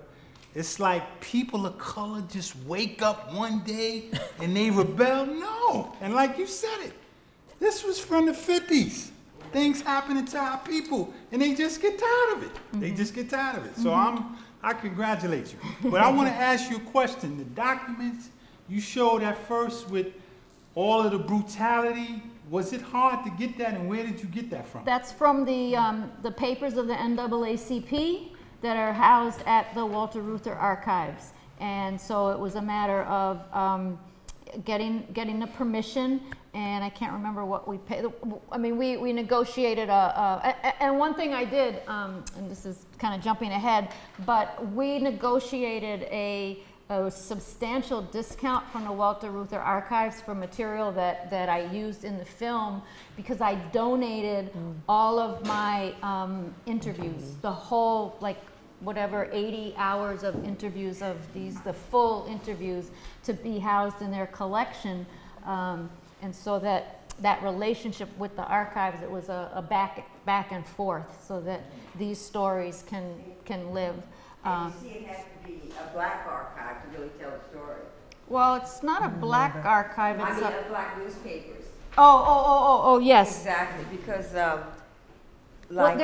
it's like people of color just wake up one day and they rebel. No, and like you said it, this was from the 50s. Things happening to our people and they just get tired of it. Mm-hmm. They just get tired of it. Mm-hmm. So I congratulate you. But I want to ask you a question. The documents you showed at first with all of the brutality, was it hard to get that, and where did you get that from? That's from the papers of the NAACP that are housed at the Walter Reuther Archives. And so it was a matter of getting the permission, and I can't remember what we paid. I mean, we negotiated and one thing I did, and this is kind of jumping ahead, but we negotiated a substantial discount from the Walter Reuther Archives for material that I used in the film because I donated all of my interviews, the whole, like, whatever 80 hours of interviews of these, the full interviews, to be housed in their collection. And so that relationship with the archives, it was a back and forth so that these stories can live. You see, it has to be a black archive to really tell the story. Well, it's not a black archive. It's I mean, black newspapers. Oh, yes. Exactly, because like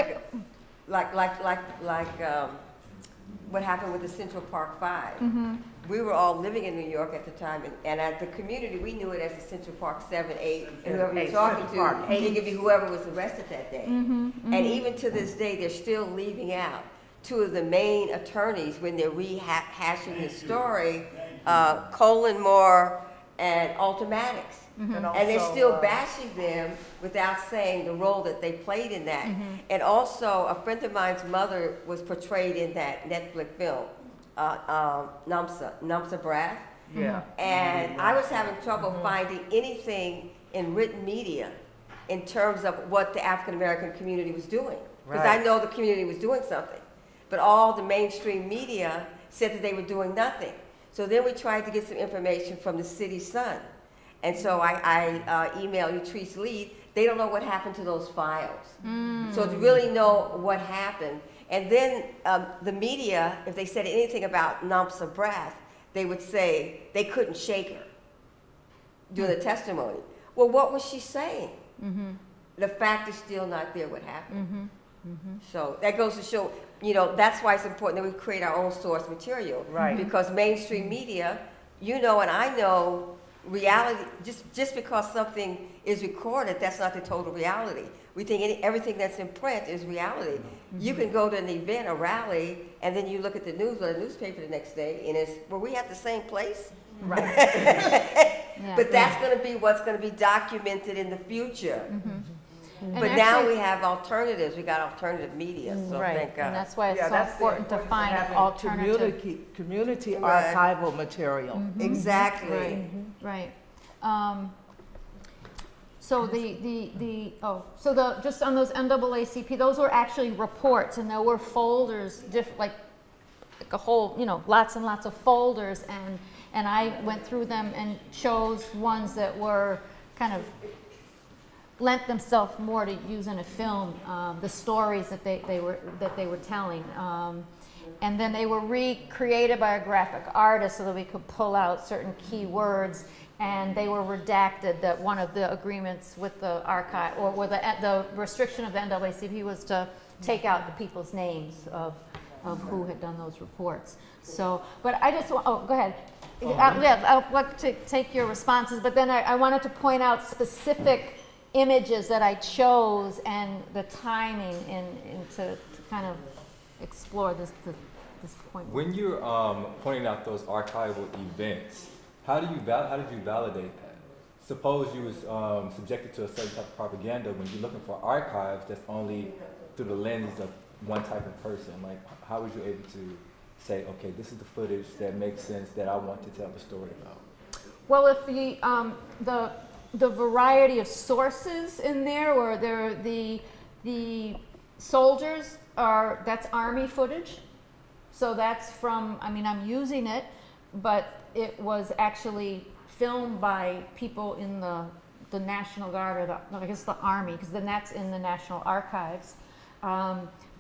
what happened with the Central Park Five. Mm-hmm. We were all living in New York at the time, and at the community, we knew it as the Central Park 7, 8, and whoever you're talking to, it could be whoever was arrested that day. Mm-hmm, mm-hmm. And even to this day, they're still leaving out two of the main attorneys when they're rehashing the story, Colin Moore and Alta Maddox. Mm-hmm. And they're still bashing them without saying the role that they played in that. Mm-hmm. And also, a friend of mine's mother was portrayed in that Netflix film, Nomsa Brath. Yeah. And I was having trouble finding anything in written media in terms of what the African-American community was doing. Because I know the community was doing something. But all the mainstream media said that they were doing nothing. So then we tried to get some information from the City Sun. And so I emailed Latrice Lee. They don't know what happened to those files. Mm. So to really know what happened. And then the media, if they said anything about Nomsa Brath, they would say they couldn't shake her during the testimony. Well, what was she saying? Mm-hmm. The fact is still not there, what happened. Mm-hmm. Mm-hmm. So that goes to show, you know, that's why it's important that we create our own source material. Right. Because mainstream media, you know, and I know reality, just because something is recorded, that's not the total reality. We think everything that's in print is reality. Mm-hmm. You can go to an event, a rally, and then you look at the news or the newspaper the next day, and it's, were we at the same place? Right. Yeah, but that's going to be what's going to be documented in the future. Mm-hmm. Mm-hmm. But now we have alternatives. We got alternative media, so thank God. And that's why it's so important to find alternative community archival material. Mm-hmm. Exactly. Right. Mm-hmm. Right. So the just on those NAACP, those were actually reports, and there were folders, like a whole, you know, lots and lots of folders, and I went through them and chose ones that were kind of lent themselves more to use in a film, the stories that they were telling, and then they were recreated by a graphic artist so that we could pull out certain key words, and they were redacted. That one of the agreements with the archive, or with the restriction of the NAACP, was to take out the people's names of who had done those reports. So, but I just want, go ahead. Yeah, I'd like to take your responses, but then I wanted to point out specific images that I chose and the timing and to kind of explore this point. When you're pointing out those archival events, how did you validate that? Suppose you was subjected to a certain type of propaganda when you're looking for archives that's only through the lens of one type of person. Like, how was you able to say, okay, this is the footage that makes sense that I want to tell the story about? Well, if the the variety of sources in there, or there the soldiers are, that's army footage. So that's from, I mean, I'm using it, but it was actually filmed by people in the National Guard, or the, I guess the Army, because then that's in the National Archives.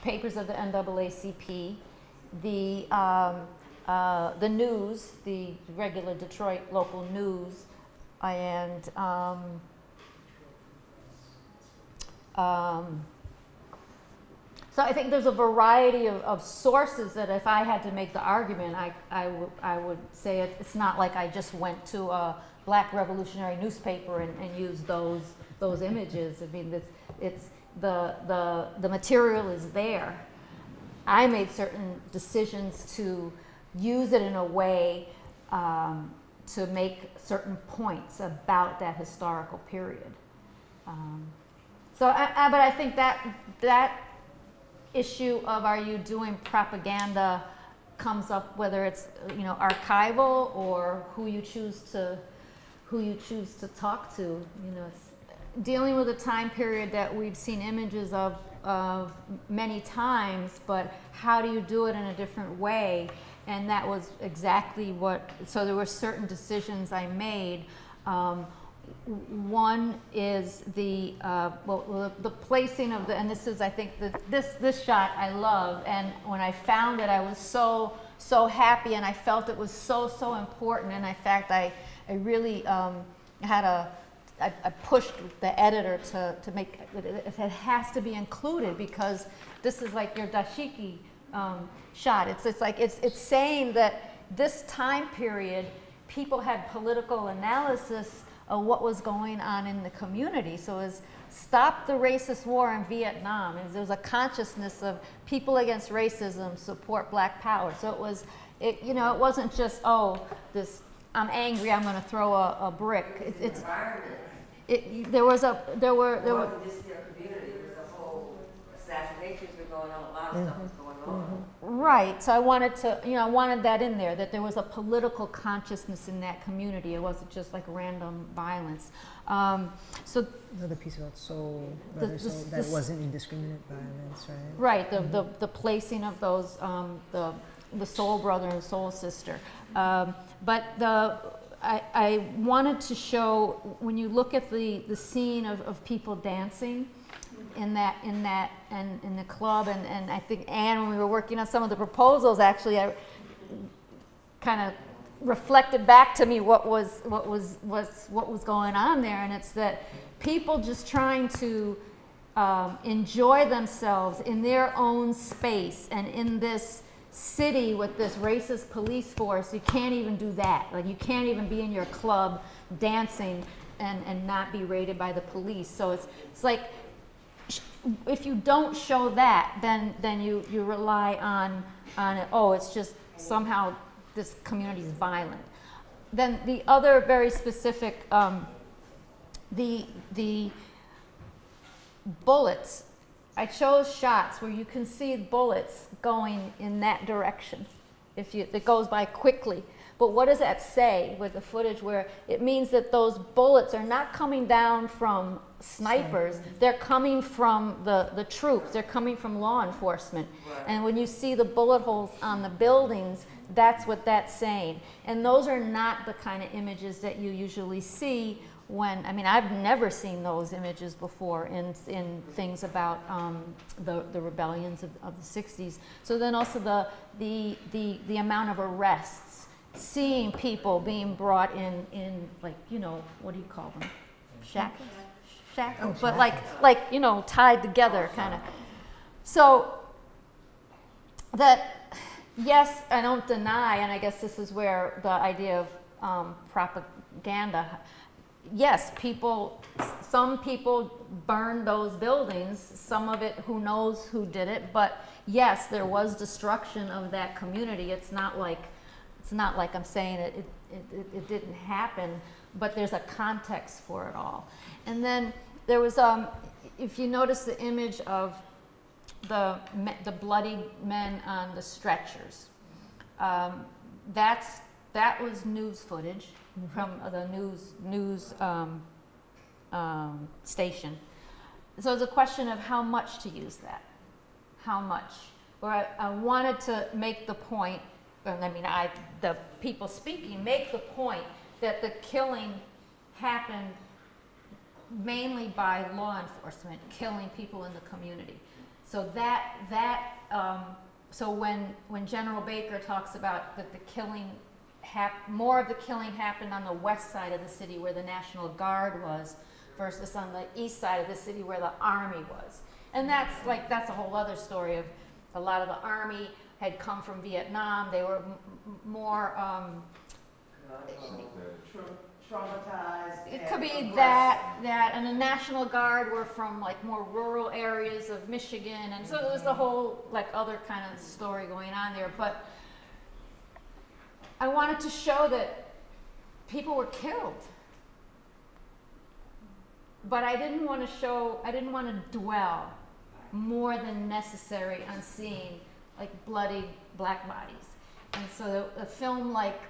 Papers of the NAACP, the news, the regular Detroit local news, and so I think there's a variety of sources that if I had to make the argument, I would say it's not like I just went to a black revolutionary newspaper and used those images. I mean, it's the material is there. I made certain decisions to use it in a way to make certain points about that historical period. But I think that issue of are you doing propaganda comes up whether it's, you know, archival or who you choose to talk to. You know, it's dealing with a time period that we've seen images of many times, but how do you do it in a different way? And that was exactly what, so there were certain decisions I made. One is the placing of the, and this is, I think, this shot I love, and when I found it, I was so happy, and I felt it was so important, and in fact, I really had I pushed the editor to make, it has to be included, because this is like your dashiki shot. It's saying that this time period, people had political analysis of what was going on in the community. So it was stop the racist war in Vietnam. And there was a consciousness of people against racism, support black power. So it was, you know, it wasn't just, oh, this, I'm angry, I'm going to throw a brick. There were just your community. There was a whole, assassinations were going on, a lot of stuff was going on. Right. So I wanted to, you know, I wanted that in there, that there was a political consciousness in that community. It wasn't just like random violence. So another piece about soul, that wasn't indiscriminate violence, right? Right. The placing of those the soul brother and soul sister. But I wanted to show, when you look at the scene of people dancing in the club, and I think Anne, when we were working on some of the proposals, actually I kind of reflected back to me what was going on there, and it's that people just trying to enjoy themselves in their own space, and in this city with this racist police force, you can't even do that. Like, you can't even be in your club dancing and not be raided by the police. So it's like, if you don't show that, then you rely on it. Oh, it's just somehow this community's violent. Then the other very specific, the bullets. I chose shots where you can see bullets going in that direction. It goes by quickly. But what does that say with the footage where it means that those bullets are not coming down from snipers, they're coming from the troops, they're coming from law enforcement. Right. And when you see the bullet holes on the buildings, that's what that's saying. And those are not the kind of images that you usually see. When, I mean, I've never seen those images before in things about the rebellions of the 60s. So then also the amount of arrests, seeing people being brought in, like, you know, what do you call them? Shackles? Shackles, but like, you know, tied together kind of. So that, yes, I don't deny, and I guess this is where the idea of propaganda. Yes, people, some people burned those buildings, some of it, who knows who did it, but yes, there was destruction of that community. It's not like I'm saying it didn't happen, but there's a context for it all. And then there was, if you notice the image of the bloody men on the stretchers, that was news footage. From the news station. So it's a question of how much to use that. How much? Where I wanted to make the point, I mean, the people speaking make the point that the killing happened mainly by law enforcement, killing people in the community. So so when General Baker talks about that the killing, more of the killing happened on the west side of the city where the National Guard was versus on the east side of the city where the Army was. And that's like, that's a whole other story of a lot of the Army had come from Vietnam. They were more, traumatized. It could be aggressive. And the National Guard were from like more rural areas of Michigan, and so there was the whole like other kind of story going on there. But I wanted to show that people were killed, but I didn't want to show, I didn't want to dwell more than necessary on seeing like bloody black bodies. And so a film like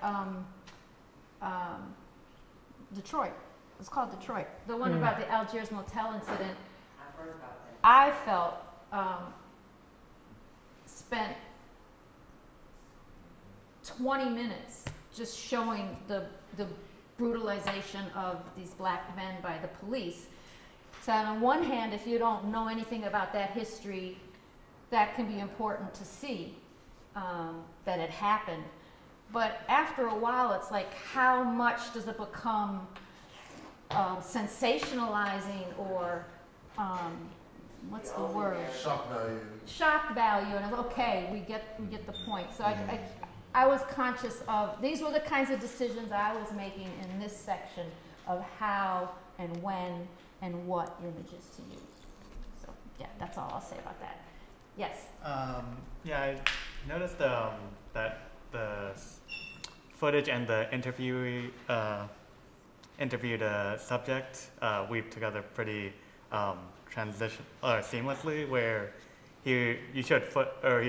Detroit. It's called Detroit. The one about the Algiers Motel incident. I've heard about that. I felt spent 20 minutes just showing the brutalization of these black men by the police. So on one hand, if you don't know anything about that history, that can be important to see that it happened. But after a while, it's like, how much does it become sensationalizing or, what's the word? Shock value. Shock value, and okay, we get the point. So I was conscious of, these were the kinds of decisions I was making in this section of how and when and what images to use. So yeah, that's all I'll say about that. Yes? Yeah, I noticed that the footage and the interviewed subject weaved together pretty seamlessly, where he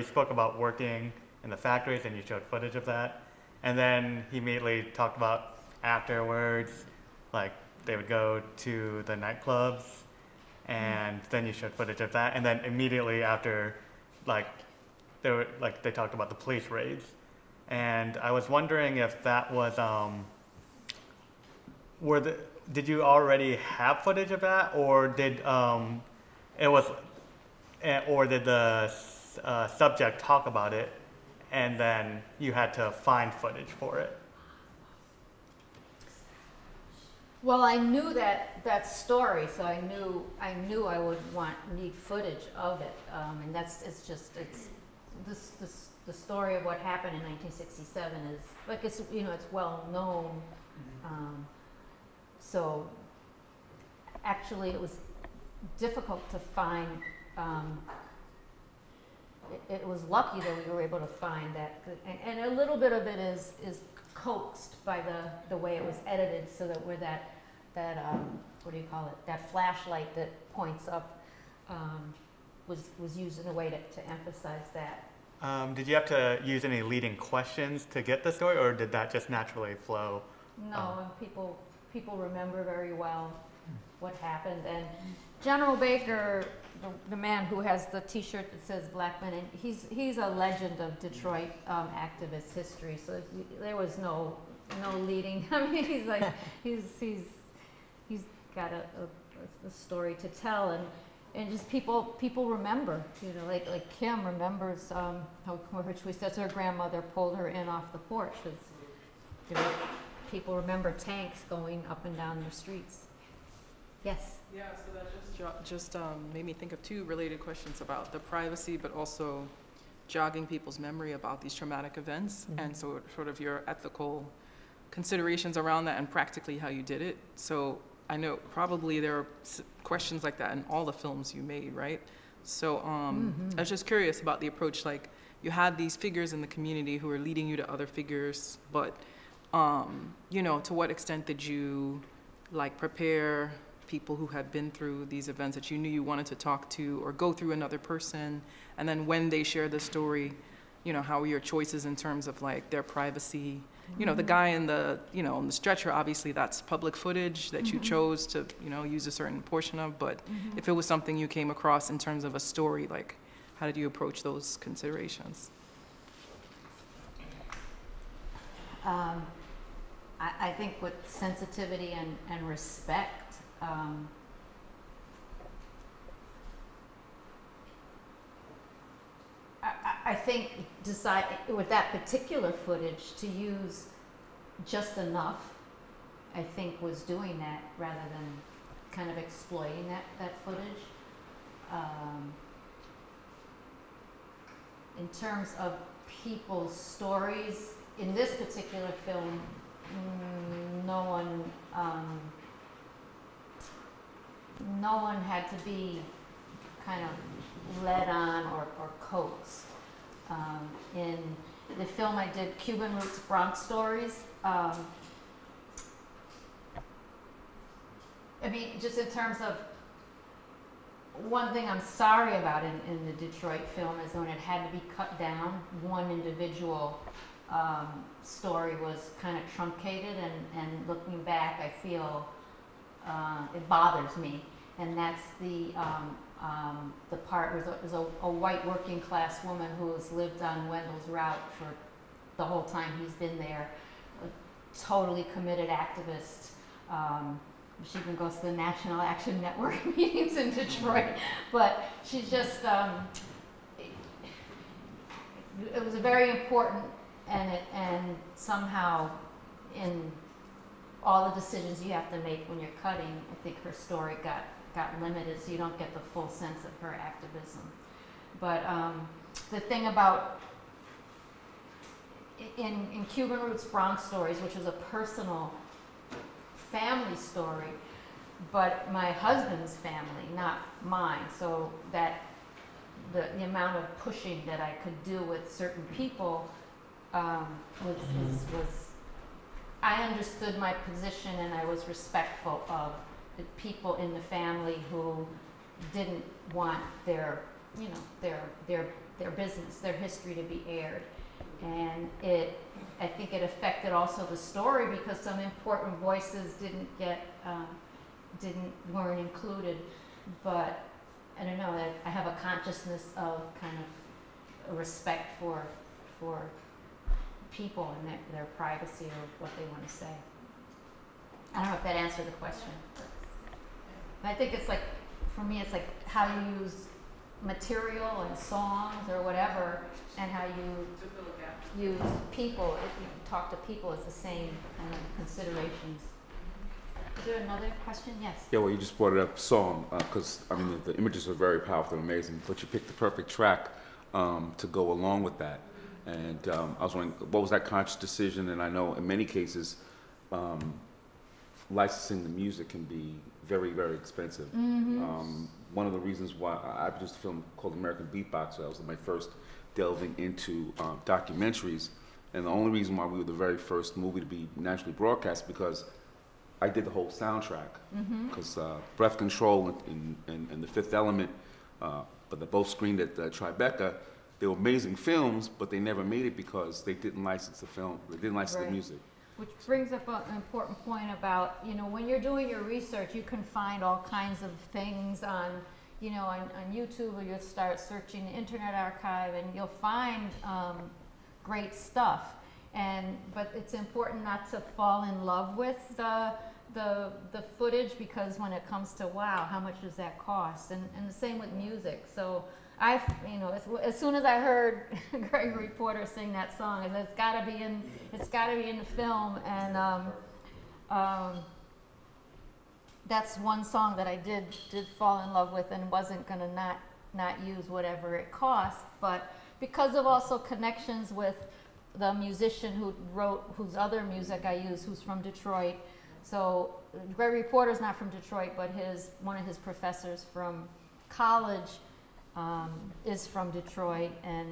spoke about working in the factories and you showed footage of that, and then he immediately talked about afterwards, like they would go to the nightclubs, and then you showed footage of that, and then immediately after, like they talked about the police raids. And I was wondering if that was, did you already have footage of that, or did the subject talk about it, and then you had to find footage for it? Well, I knew that story, so I knew I would need footage of it, and the story of what happened in 1967 is like it's well known. So actually, it was difficult to find. It was lucky that we were able to find that, and a little bit of it is coaxed by the way it was edited, so that we're that what do you call it? That flashlight that points up was used in a way to emphasize that. Did you have to use any leading questions to get the story, or did that just naturally flow? No, people remember very well what happened. And General Baker, the man who has the T-shirt that says "Black Men," and he's a legend of Detroit activist history. So there was no leading. I mean, he's like he's got a story to tell. And just people remember, like Kim remembers how she says her grandmother pulled her in off the porch. People remember tanks going up and down their streets. Yes? Yeah, so that just made me think of two related questions about the privacy, but also jogging people's memory about these traumatic events, and so sort of your ethical considerations around that and practically how you did it. So I know probably there are questions like that in all the films you made, right? So I was just curious about the approach, like you had these figures in the community who were leading you to other figures, but to what extent did you like prepare people who had been through these events that you knew you wanted to talk to or go through another person, and then when they shared the story, you know, how were your choices in terms of like their privacy? You know, the guy in the, you know, in the stretcher, obviously that's public footage that you chose to, you know, use a certain portion of, but if it was something you came across in terms of a story, like how did you approach those considerations? I think with sensitivity and respect, I think decide with that particular footage to use just enough, I think, was doing that rather than kind of exploiting that footage. In terms of people's stories, in this particular film, no one, had to be kind of led on or coaxed. In the film I did, Cuban Roots, Bronx Stories, I mean, just in terms of, one thing I'm sorry about in the Detroit film is when it had to be cut down, one individual story was kind of truncated, and looking back, I feel it bothers me. And that's the part where there's a white working class woman who has lived on Wendell's Route for the whole time he's been there, a totally committed activist. She even goes to the National Action Network meetings in Detroit, but she's just, it was very important, and somehow in all the decisions you have to make when you're cutting, I think her story got limited, so you don't get the full sense of her activism. But the thing about, in Cuban Roots, Bronx Stories, which was a personal family story, but my husband's family, not mine, so that the amount of pushing that I could do with certain people was I understood my position, and I was respectful of the people in the family who didn't want their, you know, their business, their history to be aired. And I think it affected also the story because some important voices didn't get, weren't included. But I don't know, I have a consciousness of kind of a respect for people and their privacy or what they want to say. I don't know if that answered the question. I think it's like, for me, it's like how you use material and songs or whatever, and how you use people, if you talk to people, it's the same kind of considerations. Is there another question? Yes. Yeah, well, you just brought it up, song, because I mean, the images are very powerful and amazing, but you picked the perfect track to go along with that. And I was wondering, what was that conscious decision? And I know in many cases, licensing the music can be very, very expensive. Mm-hmm. One of the reasons why I produced a film called American Beatbox, that was my first delving into documentaries. And the only reason why we were the very first movie to be nationally broadcast because I did the whole soundtrack. Because Breath Control and The Fifth Element, but they both screened at Tribeca. They were amazing films, but they never made it because they didn't license the film, they didn't license the music. Which brings up an important point about, you know, when you're doing your research, you can find all kinds of things on, you know, on YouTube, or you'll start searching the Internet Archive, and you'll find great stuff. But it's important not to fall in love with the footage, because when it comes to, wow, how much does that cost? And the same with music. So you know, as soon as I heard Gregory Porter sing that song, it's got to be in, the film, and that's one song that I did fall in love with and wasn't going to not use whatever it cost, but because of also connections with the musician who wrote, whose other music I use, who's from Detroit. So Gregory Porter's not from Detroit, but one of his professors from college is from Detroit, and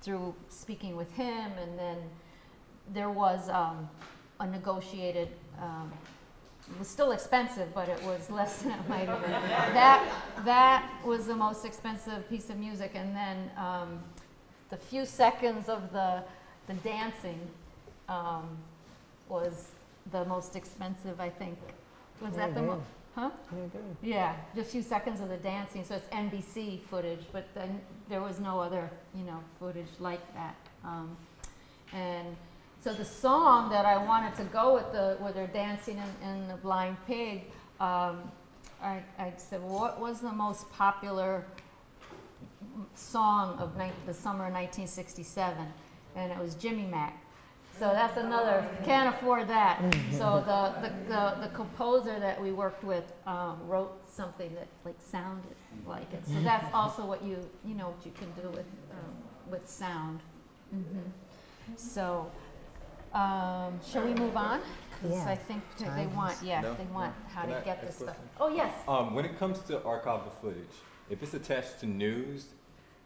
through speaking with him, and then there was a negotiated, it was still expensive, but it was less than it might have been. That was the most expensive piece of music, and then the few seconds of the dancing was the most expensive, I think. Was that the most? Huh? Yeah, just a few seconds of the dancing. So it's NBC footage, but then there was no other, you know, footage like that. And so the song that I wanted to go with, where they're dancing in the Blind Pig, I said, well, what was the most popular song of the summer of 1967? And it was Jimmy Mac. So that's another, can't afford that. So the composer that we worked with wrote something that like sounded like it. So that's also what you know, what you can do with sound. So shall we move on? Because yeah. I think they want, yeah, no, they want no. how can to I get this stuff. Oh, yes. When it comes to archival footage, if it's attached to news,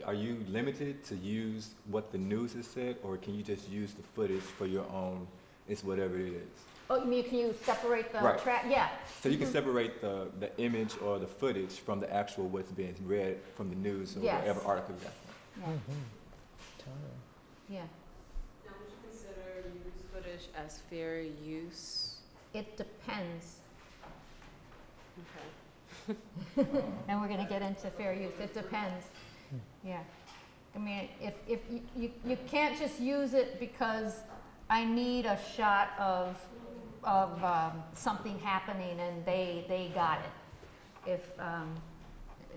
are you limited to use what the news has said, or can you just use the footage for your own? It's whatever it is. Oh, you mean can you separate the right. track? Yeah. So you can separate the image or the footage from the actual what's being read from the news or yes. whatever article that's yeah. yeah. Now, would you consider news footage as fair use? It depends. Okay. And we're going to get into fair use. It depends. Yeah, I mean, if you can't just use it because I need a shot of something happening and they got it. If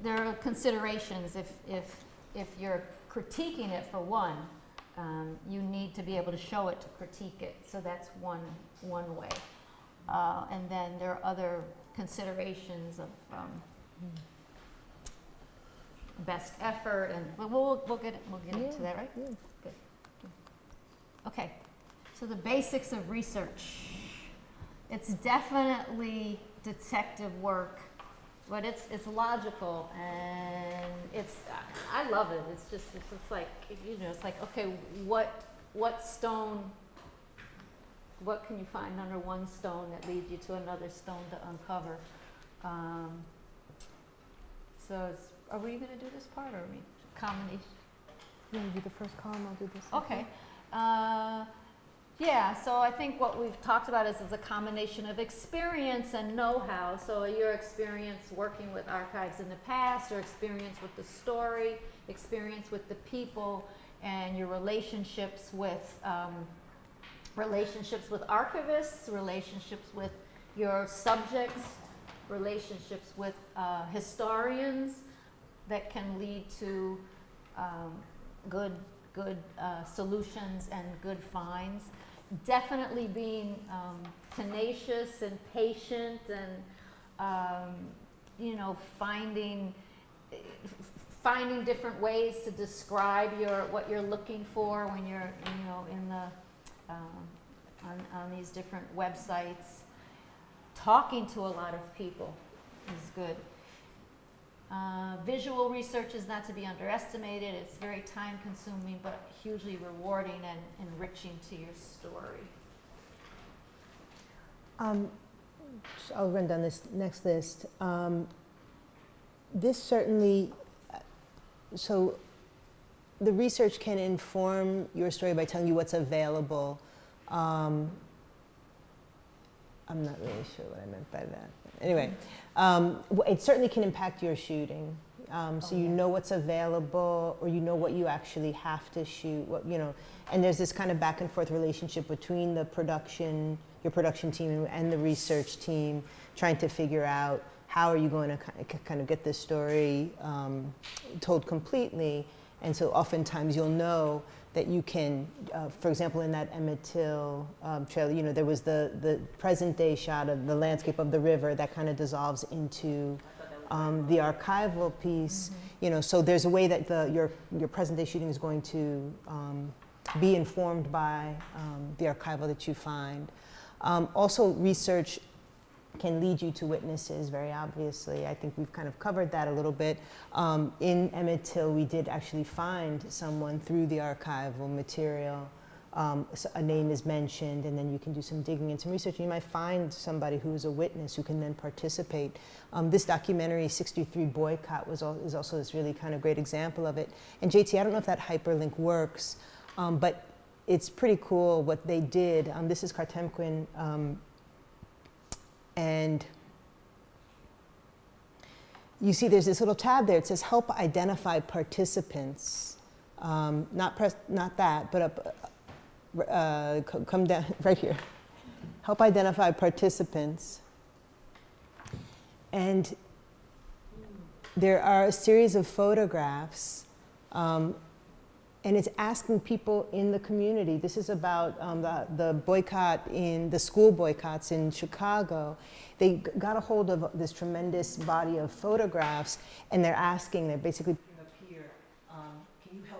there are considerations, if you're critiquing it for one, you need to be able to show it to critique it. So that's one way, and then there are other considerations of. Best effort, and we'll get yeah. into that, right? Yeah. Good. Okay, so the basics of research. It's definitely detective work, but it's logical, and it's I love it. It's like, you know, it's like, okay, what stone? What can you find under one stone that leads you to another stone to uncover? So it's. Are we going to do this part, or are we combination? You want to do the first column? I'll do this. Okay. Yeah, so I think what we've talked about is a combination of experience and know-how. So your experience working with archives in the past, your experience with the story, experience with the people, and your relationships with archivists, relationships with your subjects, relationships with historians, that can lead to good solutions and good finds. Definitely being tenacious and patient, and you know, finding different ways to describe what you're looking for when you're, you know, in the on these different websites. Talking to a lot of people is good. Visual research is not to be underestimated. It's very time-consuming, but hugely rewarding and enriching to your story. I'll run down this next list. This certainly, so the research can inform your story by telling you what's available. I'm not really sure what I meant by that. Anyway, it certainly can impact your shooting. So you know what's available, or you know what you actually have to shoot. What, you know, and there's this kind of back and forth relationship between the production, your production team, and the research team, trying to figure out how are you going to kind of get this story told completely. And so oftentimes you'll know that you can, for example, in that Emmett Till trailer, you know, there was the present day shot of the landscape of the river that kind of dissolves into the archival piece. Mm-hmm. You know, so there's a way that your present day shooting is going to be informed by the archival that you find. Also, research can lead you to witnesses, very obviously. I think we've kind of covered that a little bit. In Emmett Till, we did actually find someone through the archival material a name is mentioned, and then you can do some digging and some research. You might find somebody who is a witness who can then participate. This documentary, 63 Boycott, is also this really kind of great example of it. And JT, I don't know if that hyperlink works, but it's pretty cool what they did. This is Kartemkin, and you see there's this little tab there. It says, help identify participants. Not that, but up, come down right here. Help identify participants. And there are a series of photographs, and it's asking people in the community. This is about the boycott in the school boycotts in Chicago. They got a hold of this tremendous body of photographs, and they're asking. They're basically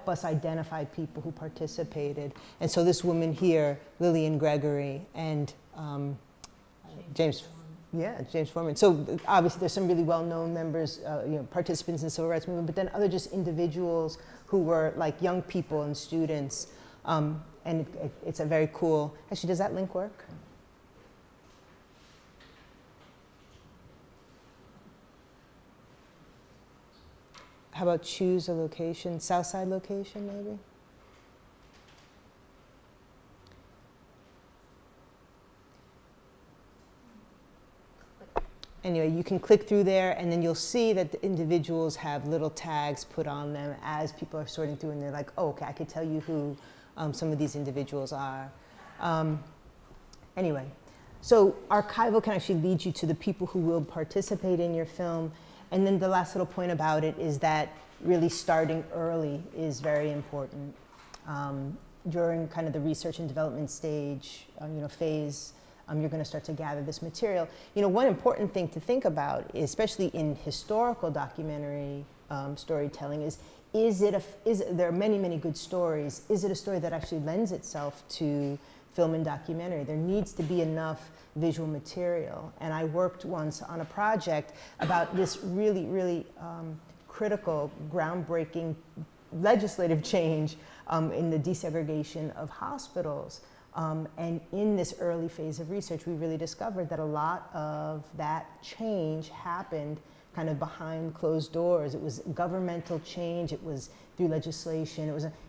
us identify people who participated. And so this woman here, Lillian Gregory, and James Foreman. So obviously there's some really well-known members, participants in the civil rights movement, but then other just individuals who were like young people and students. And it's a very cool, actually, does that link work? How about choose a location, Southside location, maybe? Anyway, you can click through there, and then you'll see that the individuals have little tags put on them as people are sorting through, and they're like, oh, okay, I could tell you who some of these individuals are. Anyway, so archival can actually lead you to the people who will participate in your film. And then the last little point about it is that really starting early is very important. During kind of the research and development stage, phase, you're going to start to gather this material. One important thing to think about, especially in historical documentary storytelling, there are many, many good stories. Is it a story that actually lends itself to film and documentary? There needs to be enough visual material. And I worked once on a project about this really, really critical, groundbreaking legislative change in the desegregation of hospitals. And in this early phase of research, we really discovered that a lot of that change happened kind of behind closed doors. It was governmental change. It was through legislation.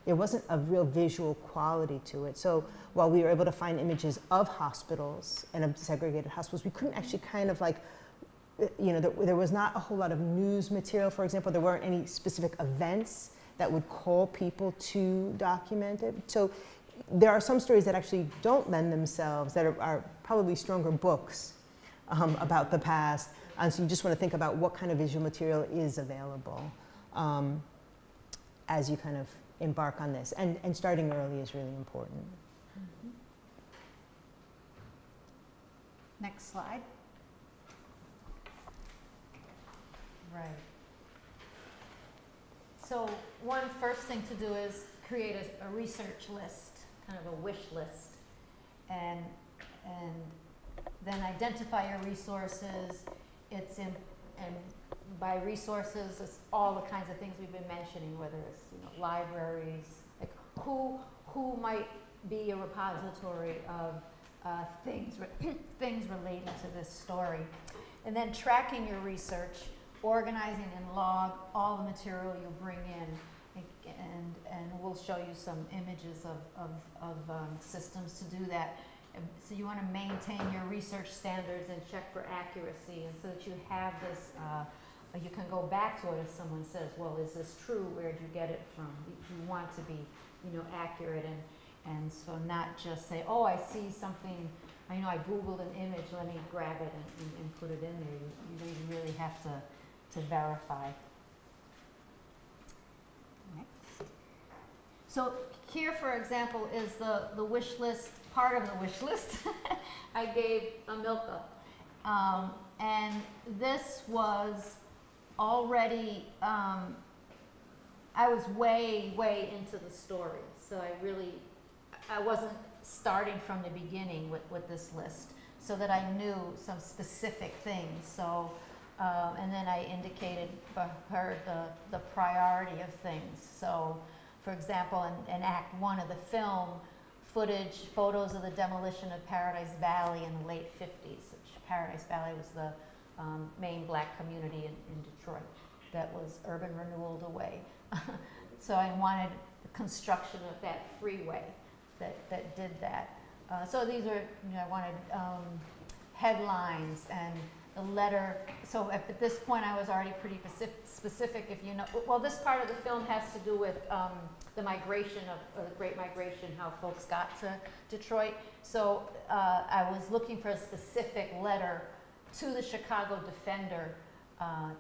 There wasn't a real visual quality to it. So while we were able to find images of hospitals and of segregated hospitals, we couldn't actually kind of like, there was not a whole lot of news material, for example. There weren't any specific events that would call people to document it. So there are some stories that actually don't lend themselves, that are probably stronger books about the past. And so you just want to think about what kind of visual material is available as you kind of embark on this. And starting early is really important. Mm-hmm. Next slide. Right. So one first thing to do is create a research list, kind of a wish list, and then identify your resources. And by resources, it's all the kinds of things we've been mentioning, whether it's libraries, like who might be a repository of things relating to this story. And then tracking your research, organizing and log all the material you bring in, and we'll show you some images of systems to do that. So you want to maintain your research standards and check for accuracy, and so that you have this, you can go back to it if someone says, well, is this true? Where did you get it from? You want to be, accurate, and so not just say, oh, I see something, I Googled an image, let me grab it and put it in there. You really have to verify. Next. So here, for example, is the wish list. Part of the wish list I gave Amilca. And this was already, I was way, way into the story. So I wasn't starting from the beginning with this list, so that I knew some specific things. So, and then I indicated for her the priority of things. So, for example, in Act 1 of the film, footage, photos of the demolition of Paradise Valley in the late 50s, which Paradise Valley was the main black community in Detroit that was urban renewaled away. So I wanted the construction of that freeway that did that. So these are, you know, I wanted headlines and the letter. So at this point I was already pretty specific, if you know. Well, this part of the film has to do with the migration of the Great Migration, how folks got to Detroit. So I was looking for a specific letter to the Chicago Defender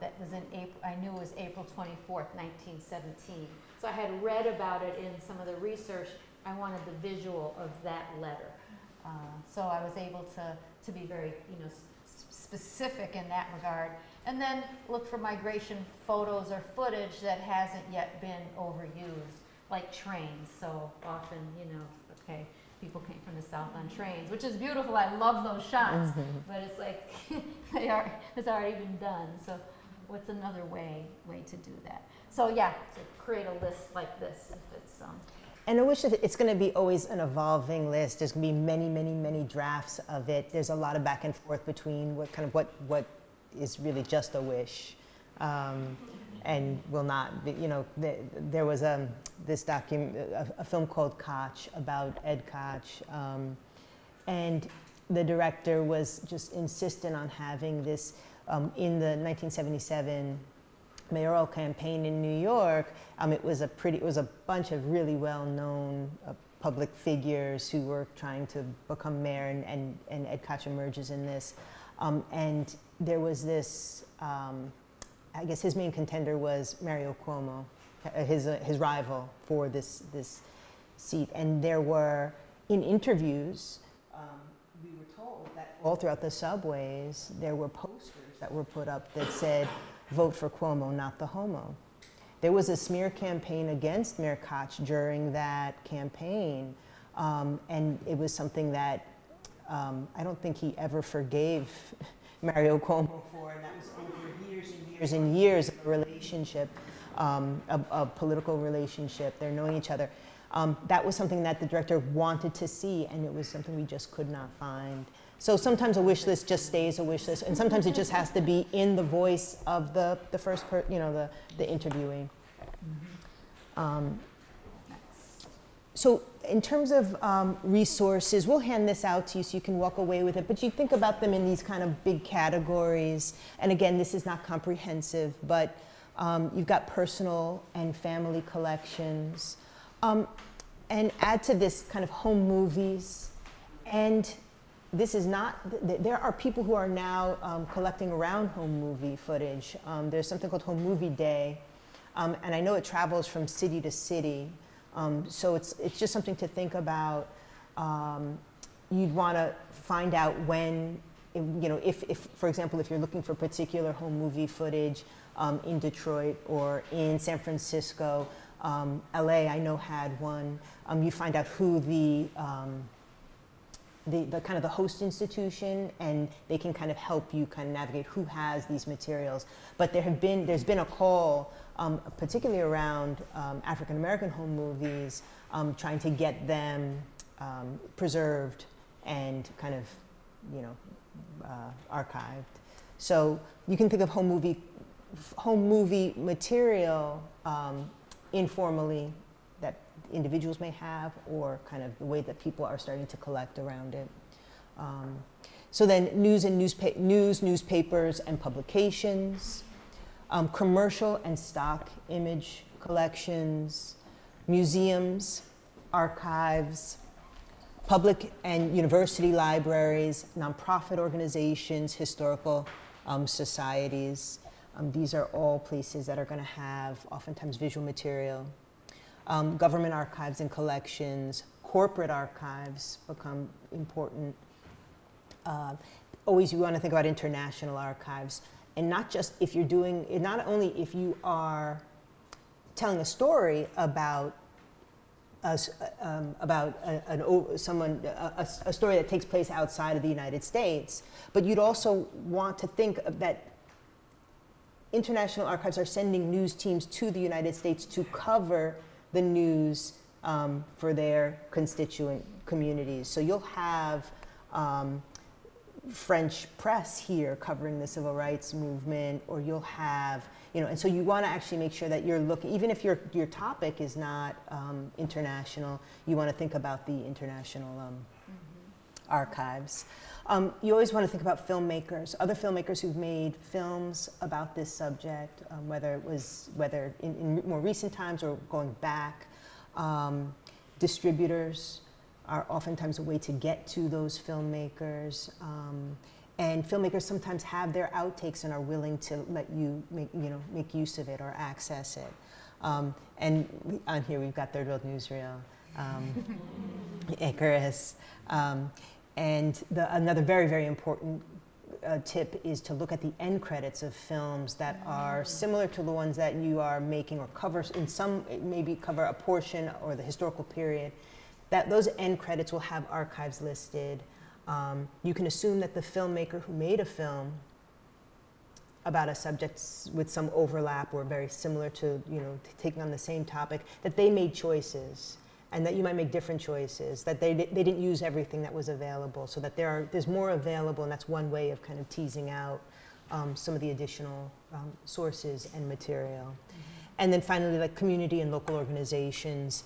that was in April, I knew it was April 24th, 1917. So I had read about it in some of the research. I wanted the visual of that letter. So I was able to be very, you know, specific in that regard. And then look for migration photos or footage that hasn't yet been overused, like trains. So often, you know, okay, people came from the South on trains, which is beautiful. I love those shots, but it's like, it's already been done. So what's another way to do that? So yeah, to create a list like this, if it's And I wish it's going to be always an evolving list. There's going to be many, many, many drafts of it. There's a lot of back and forth between what is really just a wish, and will not be, you know, there was this document, a film called Koch, about Ed Koch, and the director was just insistent on having this in the 1977. Mayoral campaign in New York. It was a bunch of really well-known public figures who were trying to become mayor, and Ed Koch emerges in this. And there was this, I guess his main contender was Mario Cuomo, his rival for this seat. And there were, in interviews, we were told that all throughout the subways, there were posters that were put up that said, "Vote for Cuomo, not the homo." There was a smear campaign against Mayor Koch during that campaign, and it was something that I don't think he ever forgave Mario Cuomo for, and that was over years and years and years of a relationship, a political relationship. They're knowing each other. That was something that the director wanted to see, and it was something we just could not find. So sometimes a wish list just stays a wish list, and sometimes it just has to be in the voice of the first person, you know, the interviewee. So in terms of resources, we'll hand this out to you so you can walk away with it, but you think about them in these kind of big categories. And again, this is not comprehensive, but you've got personal and family collections. And add to this kind of home movies, and this is not, there are people who are now collecting around home movie footage. There's something called Home Movie Day, and I know it travels from city to city. So it's just something to think about. You'd want to find out when, you know, if, for example, if you're looking for particular home movie footage in Detroit or in San Francisco, LA, I know, had one. You find out who the kind of the host institution, and they can kind of help you kind of navigate who has these materials. But there's been a call, particularly around African American home movies, trying to get them preserved and kind of, you know, archived. So you can think of home movie material informally that individuals may have, or kind of the way that people are starting to collect around it. So then news and newspapers and publications, commercial and stock image collections, museums, archives, public and university libraries, nonprofit organizations, historical societies. These are all places that are going to have oftentimes visual material. Government archives and collections, corporate archives become important. Always you want to think about international archives, and not just if you're doing, not only if you are telling a story about a story that takes place outside of the United States, but you'd also want to think of that international archives are sending news teams to the United States to cover the news for their constituent communities. So you'll have French press here covering the civil rights movement, or you'll have, you know, and so you want to actually make sure that you're looking, even if your topic is not international, you want to think about the international archives. You always want to think about filmmakers, other filmmakers who've made films about this subject, whether in more recent times or going back. Distributors are oftentimes a way to get to those filmmakers. And filmmakers sometimes have their outtakes and are willing to let you make use of it or access it. And on here we've got Third World Newsreel, Icarus. And another very, very important tip is to look at the end credits of films that are similar to the ones that you are making, or covers in some, maybe cover a portion or the historical period. That those end credits will have archives listed. You can assume that the filmmaker who made a film about a subject with some overlap or very similar to, taking on the same topic, that they made choices, and that you might make different choices, that they didn't use everything that was available, so that there's more available, and that's one way of kind of teasing out some of the additional sources and material. And then finally, like community and local organizations.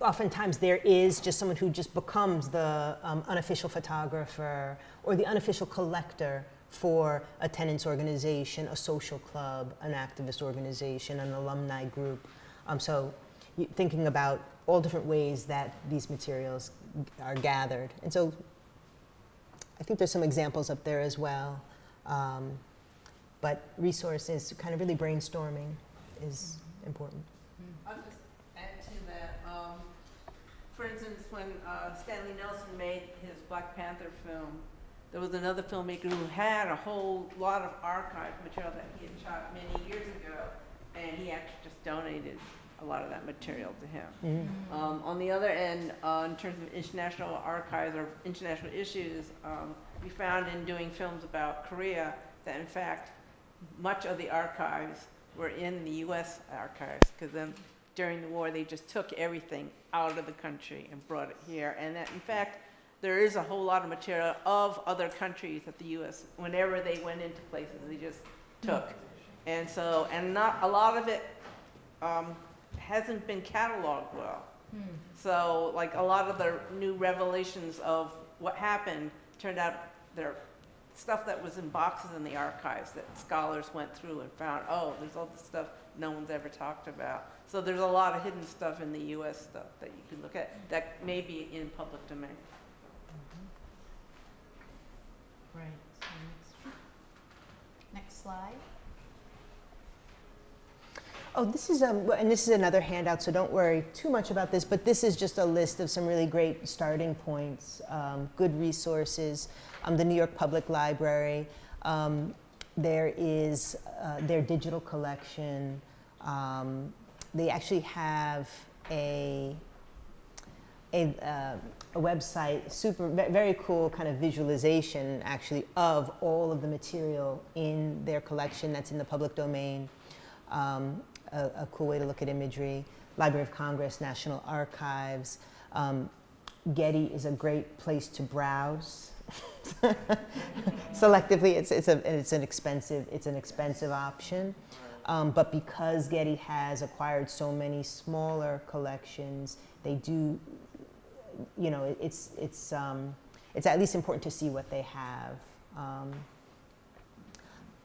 Oftentimes there is just someone who just becomes the unofficial photographer or the unofficial collector for a tenants organization, a social club, an activist organization, an alumni group. So thinking about all different ways that these materials are gathered. And so I think there's some examples up there as well. But resources, kind of really brainstorming is important. For instance, when Stanley Nelson made his Black Panther film, there was another filmmaker who had a whole lot of archive material that he had shot many years ago, and he actually just donated a lot of that material to him. On the other end, in terms of international archives or international issues, we found in doing films about Korea that, in fact, much of the archives were in the U.S. archives, because then during the war, they just took everything out of the country and brought it here. And that, in fact, there is a whole lot of material of other countries that the U.S., whenever they went into places, they just took. And so, and not a lot of it hasn't been cataloged well. So, like, a lot of the new revelations of what happened turned out there stuff that was in boxes in the archives that scholars went through and found, oh, there's all this stuff no one's ever talked about. So there's a lot of hidden stuff in the U.S. stuff that you can look at that may be in public domain. Right. So next slide. Oh, this is and this is another handout, so don't worry too much about this. But this is just a list of some really great starting points, good resources. The New York Public Library. There is their digital collection. They actually have a website, super very cool kind of visualization actually of all of the material in their collection that's in the public domain. A cool way to look at imagery. Library of Congress, National Archives. Getty is a great place to browse. Selectively, it's an expensive option. But because Getty has acquired so many smaller collections, they do, it's at least important to see what they have.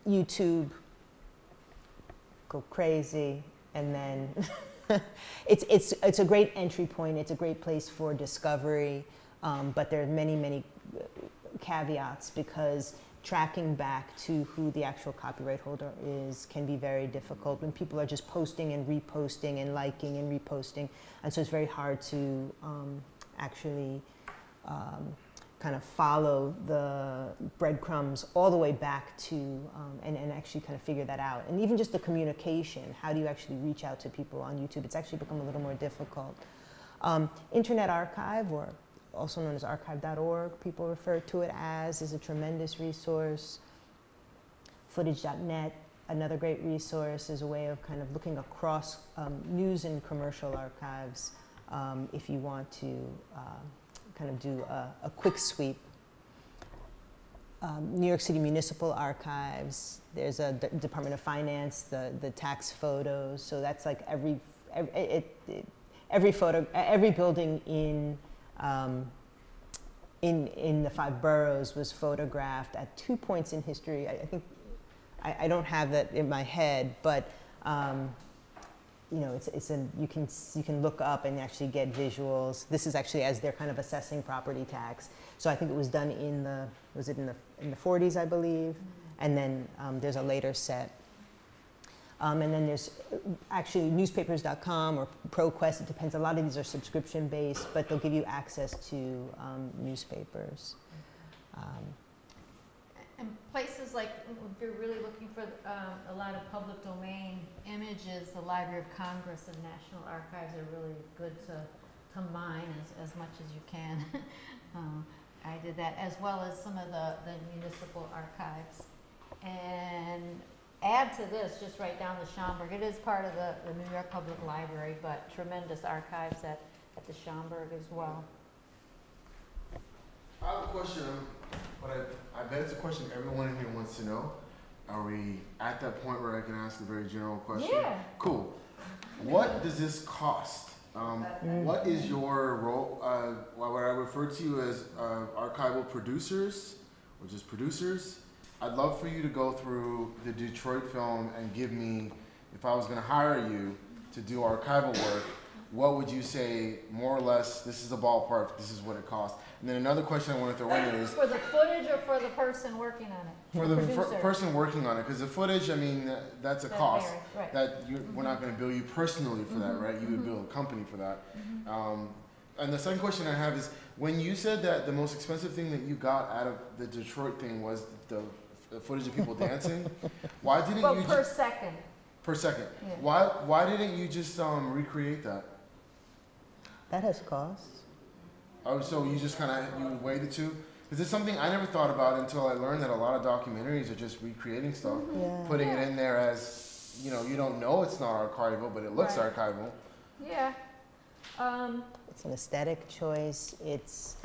YouTube, go crazy, and then it's a great entry point. It's a great place for discovery, but there are many caveats, because tracking back to who the actual copyright holder is can be very difficult when people are just posting and reposting and liking and reposting. And so it's very hard to actually kind of follow the breadcrumbs all the way back to and actually kind of figure that out. And even just the communication, how do you actually reach out to people on YouTube? It's actually become a little more difficult. Internet Archive, or also known as archive.org, people refer to it as, is a tremendous resource. Footage.net, Another great resource is a way of kind of looking across news and commercial archives if you want to kind of do a quick sweep. New York City Municipal Archives, there's a Department of Finance, the tax photos. So that's like every building in the five boroughs was photographed at 2 points in history. I think I don't have that in my head, but you know, you can look up and actually get visuals. This is actually as they're kind of assessing property tax. So I think it was done in the was it in the 40s, I believe, and then there's a later set. And then there's actually newspapers.com or ProQuest. It depends. A lot of these are subscription based, but they'll give you access to newspapers. And places like, if you're really looking for a lot of public domain images, the Library of Congress and National Archives are really good to mine as much as you can. I did that, as well as some of the municipal archives. And add to this, just right down the Schomburg, it is part of the New York Public Library, but tremendous archives at the Schomburg as well. I have a question, but I bet it's a question everyone in here wants to know. Are we at that point where I can ask a very general question? Yeah. Cool. What does this cost? What is your role, what I refer to as archival producers, or just producers? I'd love for you to go through the Detroit film and give me, if I was going to hire you to do archival work, what would you say, more or less, this is a ballpark, this is what it costs? And then another question I want to throw in is... For the footage or for the person working on it? For the person working on it, because the footage, I mean, that's a cost. Right. That we're not going to bill you personally for that, right? You would bill a company for that. And the second question I have is, when you said that the most expensive thing that you got out of the Detroit thing was the footage of people dancing, why didn't you... Well, per second. Per second. Yeah. Why didn't you just recreate that? That has costs. Oh, so you just kind of, you weigh the two? Because it's something I never thought about until I learned that a lot of documentaries are just recreating stuff, putting it in there as, you know, you don't know it's not archival, but it looks archival. Yeah. It's an aesthetic choice, it's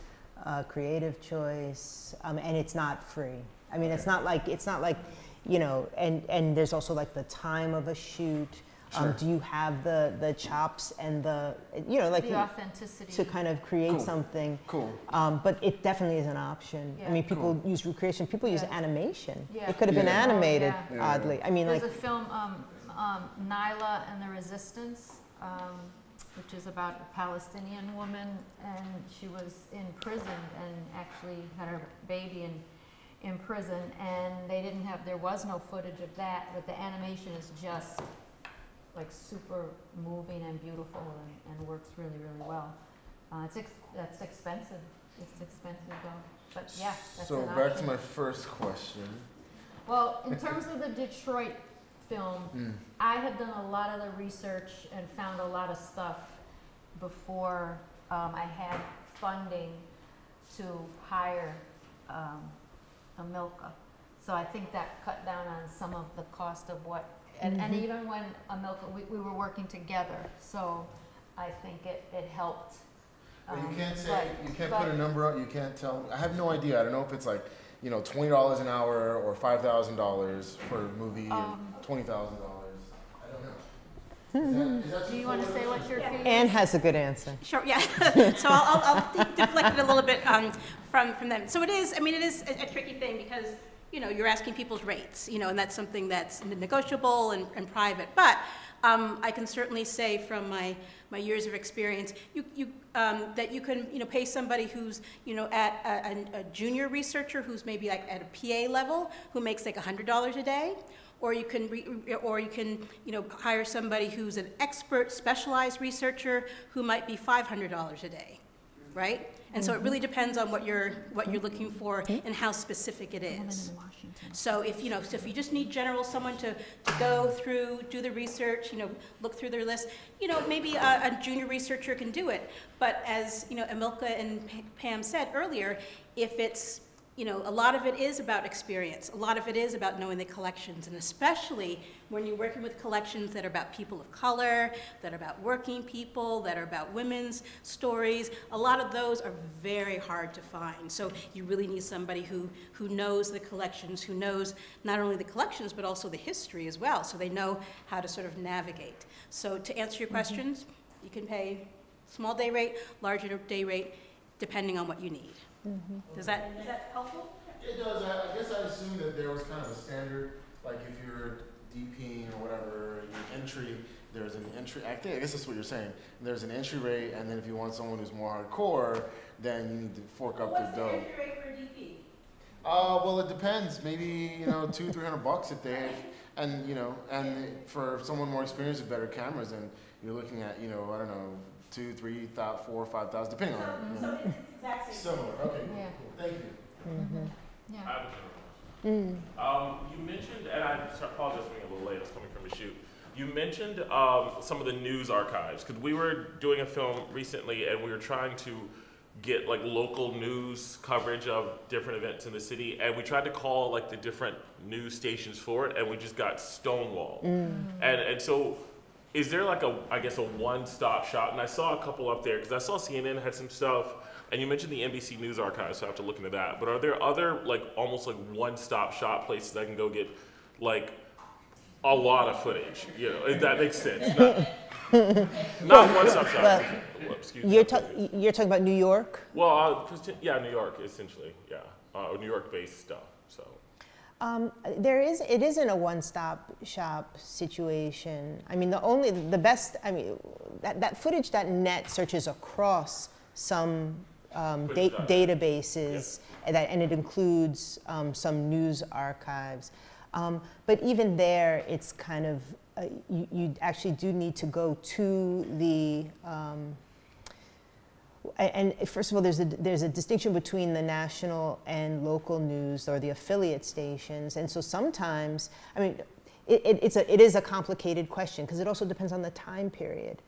a creative choice, and it's not free. I mean, it's not like, you know, and there's also like the time of a shoot. Sure. Do you have the chops and the, you know, like the authenticity to kind of create something? Cool. But it definitely is an option. Yeah. I mean, people use recreation. People use animation. Yeah. It could have been animated, oddly. Yeah. I mean, there's like a film, Nyla and the Resistance, which is about a Palestinian woman, and she was imprisoned and actually had her baby in prison, and they didn't have. There was no footage of that, but the animation is just like super moving and beautiful, and works really, really well. That's expensive. It's expensive though, but yeah. That's so back to my first question. Well, in terms of the Detroit film, I had done a lot of the research and found a lot of stuff before I had funding to hire Amilca. So I think that cut down on some of the cost of what. And even when Amilca, we were working together, so I think it helped. Well, you can't say, you can't put a number out, you can't tell. I have no idea. I don't know if it's like, you know, $20 an hour or $5,000 for a movie, or $20,000. I don't know. Do you want to say what your fee is? Anne has a good answer. Sure, yeah. So I'll deflect it a little bit from them. So it is, I mean, it is a tricky thing because, you know, you're asking people's rates, you know, and that's something that's negotiable and private. But I can certainly say from my years of experience, that you can, you know, pay somebody who's, you know, at a junior researcher who's maybe like at a PA level who makes like $100 a day, or you can, you know, hire somebody who's an expert, specialized researcher who might be $500 a day, right? And so it really depends on what you're looking for and how specific it is. So if you just need someone to go through, do the research, you know, look through their list, you know, maybe a junior researcher can do it. But as you know, Amilca and Pam said earlier, if it's you know, a lot of it is about experience. A lot of it is about knowing the collections, and especially when you're working with collections that are about people of color, that are about working people, that are about women's stories. A lot of those are very hard to find. So you really need somebody who knows the collections, who knows not only the collections, but also the history as well, so they know how to sort of navigate. So to answer your questions, you can pay small day rate, larger day rate, depending on what you need. Mm-hmm. Is that helpful? It does. I guess I assumed that there was kind of a standard, like if you're DPing or whatever, your entry, there's an entry. I guess that's what you're saying. There's an entry rate, and then if you want someone who's more hardcore, then you need to fork up the dough. What's the entry rate for DP? Well, it depends. Maybe, you know, $200-300 if they have, and you know, and for someone more experienced with better cameras, and you're looking at, you know, I don't know, 2, 3, 4, 5,000, depending on it. So it's exactly similar. Okay. Yeah. Cool. Thank you. Mm-hmm. Yeah. I have another question. You mentioned, and I apologize for being a little late. I was coming from a shoot. You mentioned some of the news archives, because we were doing a film recently, and we were trying to get like local news coverage of different events in the city, and we tried to call like the different news stations for it, and we just got stonewalled. And so. Is there like a, I guess, a one-stop shop? And I saw a couple up there, because I saw CNN had some stuff, and you mentioned the NBC News Archives, so I have to look into that. But are there other, like, almost like one-stop shop places I can go get, like, a lot of footage? You know, if that makes sense. Not one-stop shop. You're talking about New York? Well, yeah, New York, essentially, yeah. New York-based stuff, so. It isn't a one-stop shop situation. I mean, the best, I mean, that footage.net searches across some databases, yeah. And it includes some news archives. But even there, it's kind of, you actually do need to go to the, and first of all, there's a distinction between the national and local news or the affiliate stations. And so sometimes, I mean, it is a complicated question, because it also depends on the time period.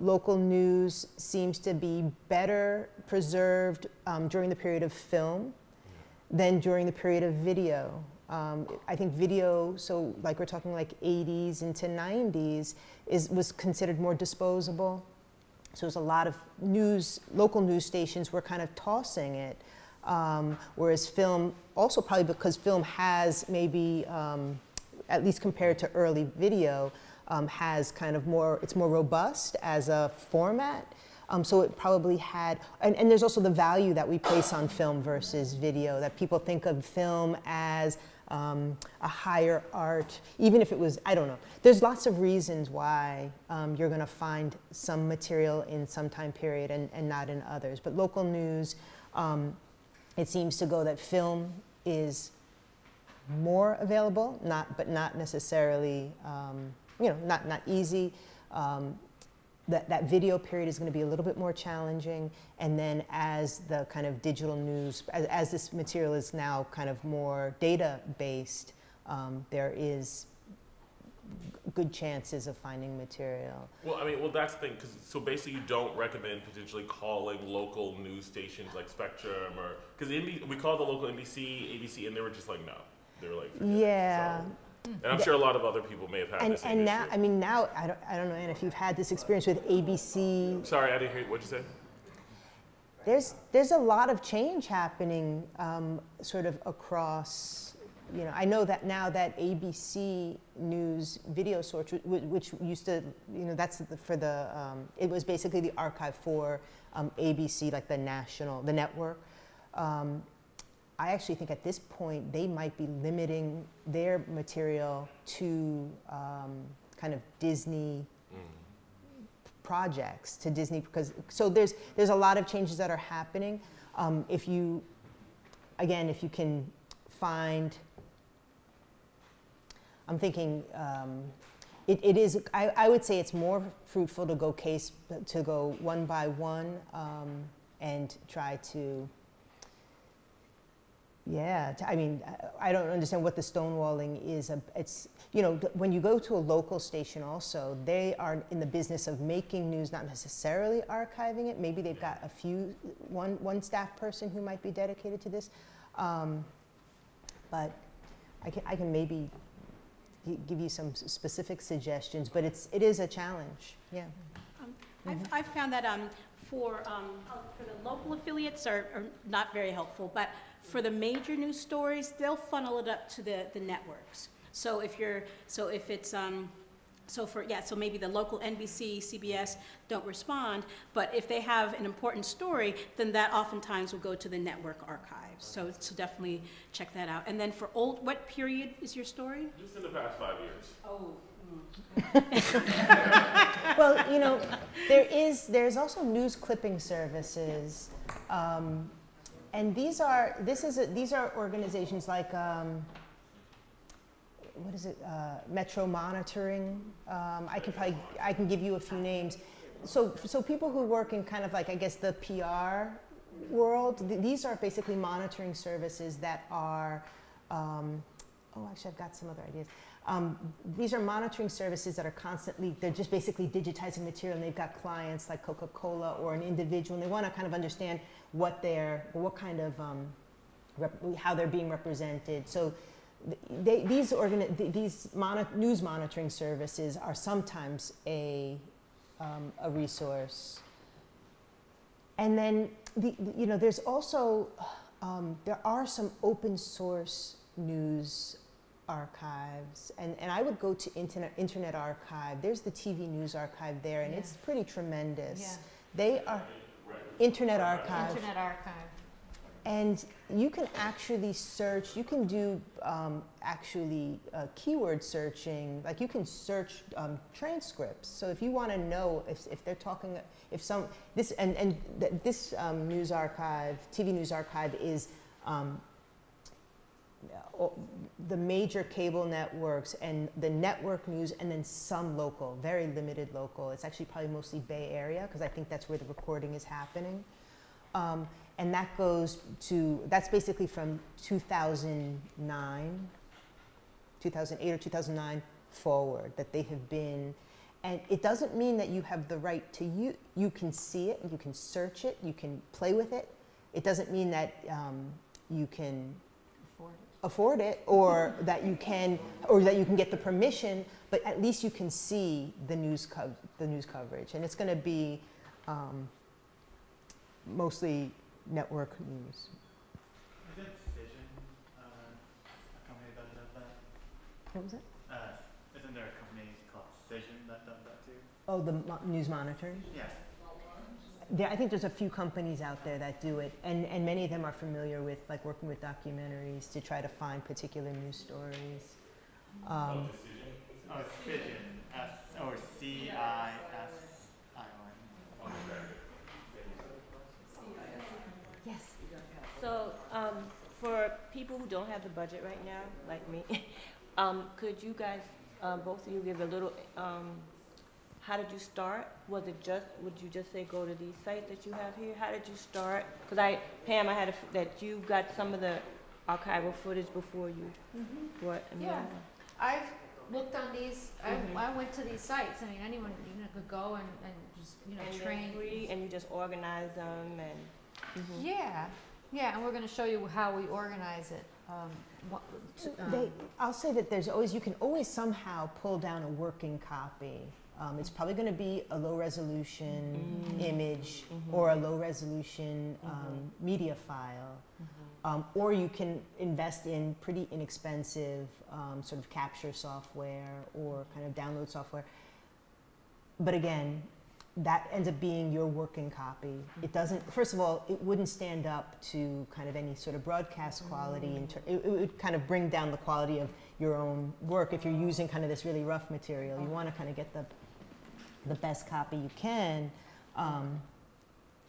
Local news seems to be better preserved during the period of film than during the period of video. I think video, so like we're talking like 80s into 90s, was considered more disposable. So there's a lot of news, local news stations were kind of tossing it, whereas film, also probably because film has maybe, at least compared to early video, has kind of more, it's more robust as a format. So it probably had, and there's also the value that we place on film versus video, that people think of film as a higher art, even if it was, I don't know. There's lots of reasons why you're going to find some material in some time period and not in others. But local news, it seems to go that film is more available, but not necessarily, you know, not easy. That video period is going to be a little bit more challenging. And then as the kind of digital news, as this material is now kind of more data-based, there is good chances of finding material. Well, I mean, well, that's the thing. 'Cause, so basically, you don't recommend potentially calling local news stations like Spectrum or, because we called the local NBC, ABC, and they were just like, no. They were like, forget it. Yeah. So, and I'm sure a lot of other people may have had this issue. And now, I mean, now, I don't know, Anna, if you've had this experience with ABC. Sorry, I didn't hear what you said. There's a lot of change happening sort of across, you know, I know that now that ABC News video search, which used to, you know, that's for the, it was basically the archive for ABC, like the national, the network. I actually think at this point they might be limiting their material to kind of Disney projects, to Disney, because so there's a lot of changes that are happening. If you, again, if you can find, I'm thinking I would say it's more fruitful to go one by one and try to. Yeah, I mean, I don't understand what the stonewalling is. It's, you know, when you go to a local station also, they are in the business of making news, not necessarily archiving it. Maybe they've got one staff person who might be dedicated to this. But I can maybe give you some specific suggestions, but it is a challenge. Yeah. I've found that for the local affiliates are not very helpful, but for the major news stories, they'll funnel it up to the networks. So if you're, so if it's, so for, yeah, so maybe the local NBC, CBS don't respond, but if they have an important story, then that oftentimes will go to the network archives. So definitely check that out. And then for old, what period is your story? Just in the past 5 years. Oh. Well, you know, there's also news clipping services, and these are organizations like what is it, Metro Monitoring. I can give you a few names. So people who work in kind of like, I guess, the PR world. These are basically monitoring services that are. Oh, actually, I've got some other ideas. These are monitoring services that are constantly, they're just basically digitizing material, and they've got clients like Coca-Cola or an individual, and they want to kind of understand how they're being represented. So these news monitoring services are sometimes a resource. And then, you know, there's also, there are some open source news archives, and I would go to Internet Archive. There's the TV news archive there, and it's pretty tremendous. Yeah. They are Internet Archive. And you can actually search, you can do keyword searching, like you can search transcripts. So if you want to know if they're talking, this news archive, TV news archive is the major cable networks and the network news, and then some local, very limited local. It's actually probably mostly Bay Area, because I think that's where the recording is happening. And that goes to, that's basically from 2008 or 2009 forward that they have been. And it doesn't mean that you have the right to, you can see it, you can search it, you can play with it. It doesn't mean that you can afford it, or that you can, or that you can get the permission, but at least you can see the news coverage, and it's going to be mostly network news. Is it Cision, a company that does that? What was it? Isn't there a company called Cision that does that too? Oh, the news monitoring. Yeah. I think there's a few companies out there that do it, and many of them are familiar with, like, working with documentaries to try to find particular news stories. Oh, Cision, or C-I-S-I-O-N. Yes. So for people who don't have the budget right now, like me, could you guys, both of you, give a little... how did you start? Was it just, would you just say go to these sites that you have here? How did you start? Because Pam, I had that you got some of the archival footage before you brought Amilca. Yeah, I've looked on these, I went to these sites. I mean, anyone could go and just, train. And you just organize them and. Mm-hmm. Yeah, yeah, and we're gonna show you how we organize it. I'll say that there's always, you can always somehow pull down a working copy. It's probably going to be a low-resolution image or a low-resolution media file, or you can invest in pretty inexpensive sort of capture software or kind of download software. But again, that ends up being your working copy. It doesn't. First of all, it wouldn't stand up to kind of any sort of broadcast quality. It would kind of bring down the quality of your own work if you're using kind of this really rough material. You want to kind of get the best copy you can.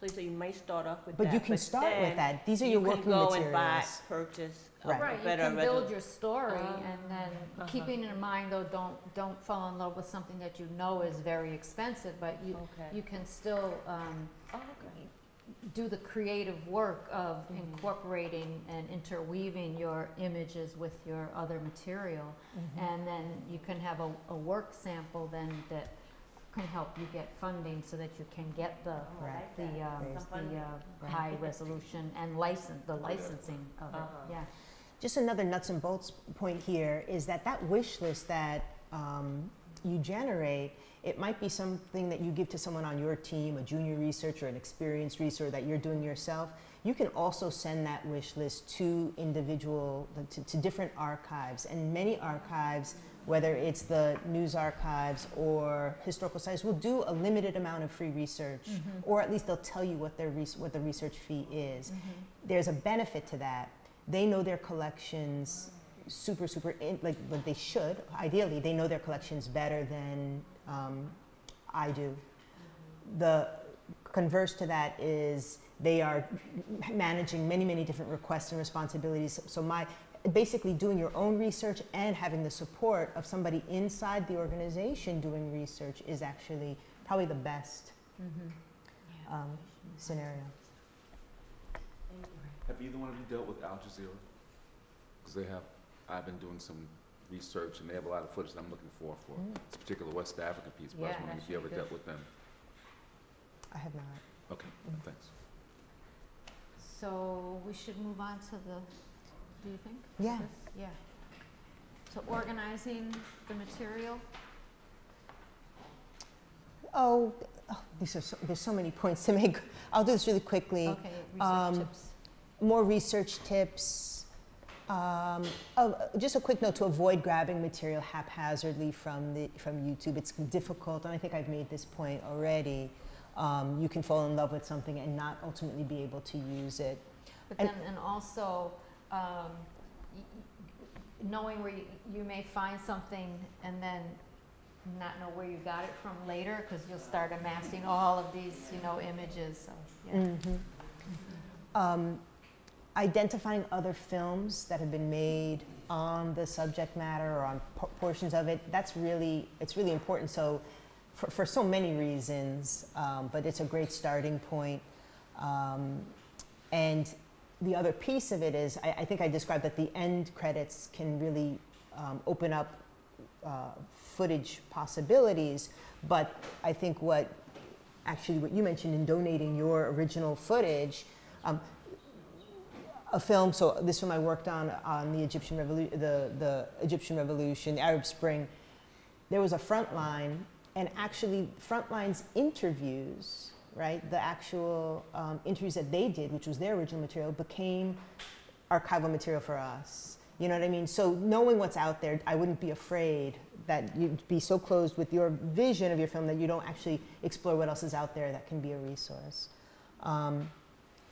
So you might start off with that. But you can start with that. These are your working materials. You can go and buy, purchase. Right. You can build your story, and then keeping in mind, though, don't fall in love with something that you know is very expensive, but you can still do the creative work of incorporating and interweaving your images with your other material, and then you can have a work sample then that can help you get funding so that you can get the high resolution and licensing of it. Yeah. Just another nuts and bolts point here is that that wish list that you generate, it might be something that you give to someone on your team, a junior researcher, an experienced researcher that you're doing yourself. You can also send that wish list to individual, to different archives. And many archives, whether it's the news archives or historical sites, will do a limited amount of free research, or at least they'll tell you what, what the research fee is. There's a benefit to that. They know their collections like they should. Ideally, they know their collections better than I do. The converse to that is they are managing many, many different requests and responsibilities. So basically doing your own research and having the support of somebody inside the organization doing research is actually probably the best scenario. Have either one of you dealt with Al Jazeera? Because they have, I've been doing some research and they have a lot of footage that I'm looking for this particular West African piece, but I was wondering if you ever dealt with them. I have not. Okay, thanks. So we should move on to the, do you think? Yeah. Yeah. So organizing the material. Oh, these are there's so many points to make. I'll do this really quickly. Okay, research tips. More research tips. Just a quick note to avoid grabbing material haphazardly from YouTube. It's difficult, and I think I've made this point already. You can fall in love with something and not ultimately be able to use it. But and also knowing where you may find something and then not know where you got it from later, because you'll start amassing all of these, images. So, yeah. Identifying other films that have been made on the subject matter or on portions of it, it's really important. So, for so many reasons, but it's a great starting point. And the other piece of it is, I think I described that the end credits can really open up footage possibilities, but I think what you mentioned in donating your original footage, a film, so this film I worked on the Egyptian Revolution, the Egyptian Revolution, the Arab Spring, there was a front line. And actually, Frontline's interviews, right? The actual interviews that they did, which was their original material, became archival material for us. You know what I mean? So knowing what's out there, I wouldn't be afraid that you'd be so closed with your vision of your film that you don't actually explore what else is out there that can be a resource.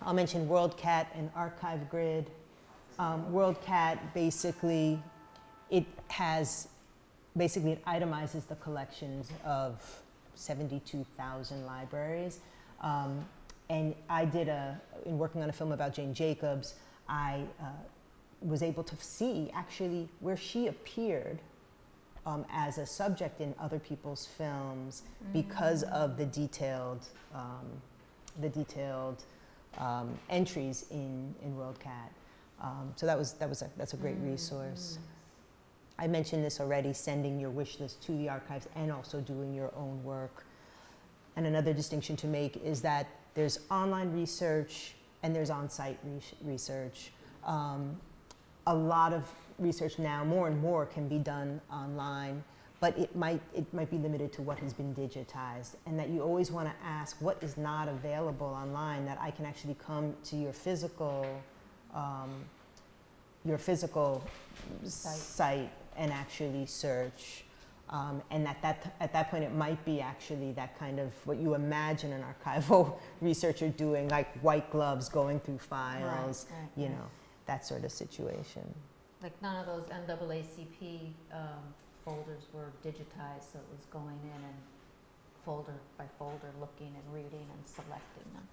I'll mention WorldCat and Archive Grid. WorldCat basically, it itemizes the collections of 72,000 libraries. And I did in working on a film about Jane Jacobs, I was able to see actually where she appeared as a subject in other people's films because of the detailed entries in WorldCat. So that's a great resource. I mentioned this already, sending your wish list to the archives and also doing your own work. And another distinction to make is that there's online research and there's on-site research. A lot of research now, more and more, can be done online, but it might be limited to what has been digitized, and that you always want to ask what is not available online that I can actually come to your physical site and actually search, and at that point it might be actually that kind of what you imagine an archival researcher doing, like white gloves going through files, you know, that sort of situation. Like none of those NAACP folders were digitized, so it was going in and folder by folder looking and reading and selecting them.